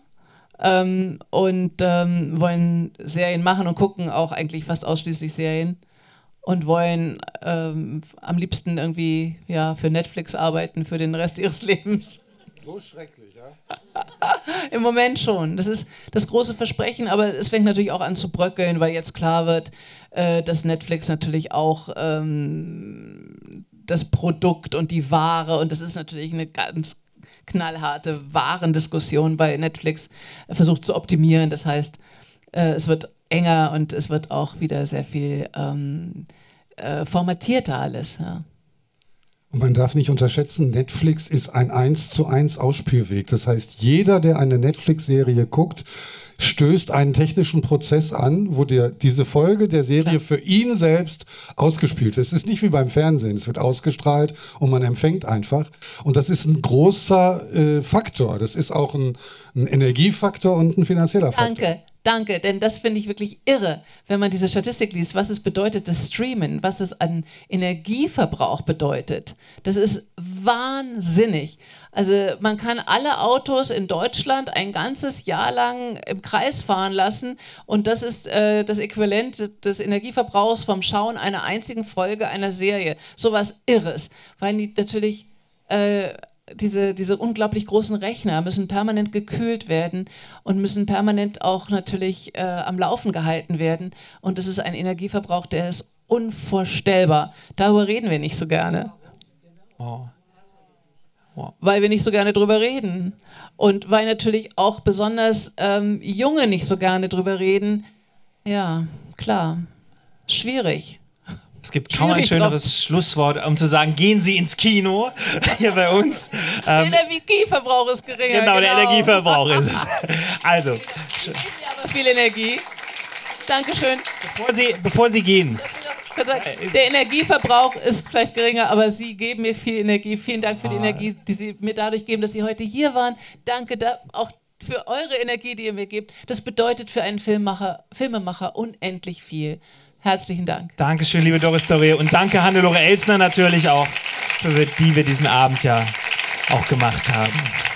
ähm, und ähm, wollen Serien machen und gucken auch eigentlich fast ausschließlich Serien und wollen ähm, am liebsten irgendwie ja, für Netflix arbeiten für den Rest ihres Lebens. So schrecklich, ja? Im Moment schon. Das ist das große Versprechen, aber es fängt natürlich auch an zu bröckeln, weil jetzt klar wird, äh, dass Netflix natürlich auch ähm, das Produkt und die Ware, und das ist natürlich eine ganz knallharte Warendiskussion bei Netflix, äh, versucht zu optimieren. Das heißt, äh, es wird enger und es wird auch wieder sehr viel ähm, äh, formatierter alles, ja. Und man darf nicht unterschätzen, Netflix ist ein eins zu eins Ausspielweg. Das heißt, jeder, der eine Netflix-Serie guckt, stößt einen technischen Prozess an, wo der, diese Folge der Serie für ihn selbst ausgespielt wird. Es ist nicht wie beim Fernsehen, es wird ausgestrahlt und man empfängt einfach. Und das ist ein großer äh, Faktor. Das ist auch ein, ein Energiefaktor und ein finanzieller Faktor. Danke, Danke, denn das finde ich wirklich irre, wenn man diese Statistik liest, was es bedeutet, das Streamen, was es an Energieverbrauch bedeutet. Das ist wahnsinnig. Also man kann alle Autos in Deutschland ein ganzes Jahr lang im Kreis fahren lassen und das ist äh, das Äquivalent des Energieverbrauchs vom Schauen einer einzigen Folge einer Serie. Sowas Irres, weil die natürlich... Äh, Diese, diese unglaublich großen Rechner müssen permanent gekühlt werden und müssen permanent auch natürlich äh, am Laufen gehalten werden. Und das ist ein Energieverbrauch, der ist unvorstellbar. Darüber reden wir nicht so gerne. Oh. Oh. Weil wir nicht so gerne drüber reden. Und weil natürlich auch besonders ähm, Junge nicht so gerne drüber reden. Ja, klar. Schwierig. Es gibt kaum ein schöneres Schlusswort, um zu sagen, gehen Sie ins Kino, hier bei uns. Der Energieverbrauch ist geringer. Genau, genau. Der Energieverbrauch ist es. Also. Geben Sie aber viel Energie. Dankeschön. Bevor Sie, bevor Sie gehen. Der Energieverbrauch ist vielleicht geringer, aber Sie geben mir viel Energie. Vielen Dank für die Energie, die Sie mir dadurch geben, dass Sie heute hier waren. Danke da, auch für eure Energie, die ihr mir gebt. Das bedeutet für einen Filmemacher, Filmemacher unendlich viel. Herzlichen Dank. Dankeschön, liebe Doris Dörrie. Und danke Hannelore Elsner natürlich auch, für die wir diesen Abend ja auch gemacht haben.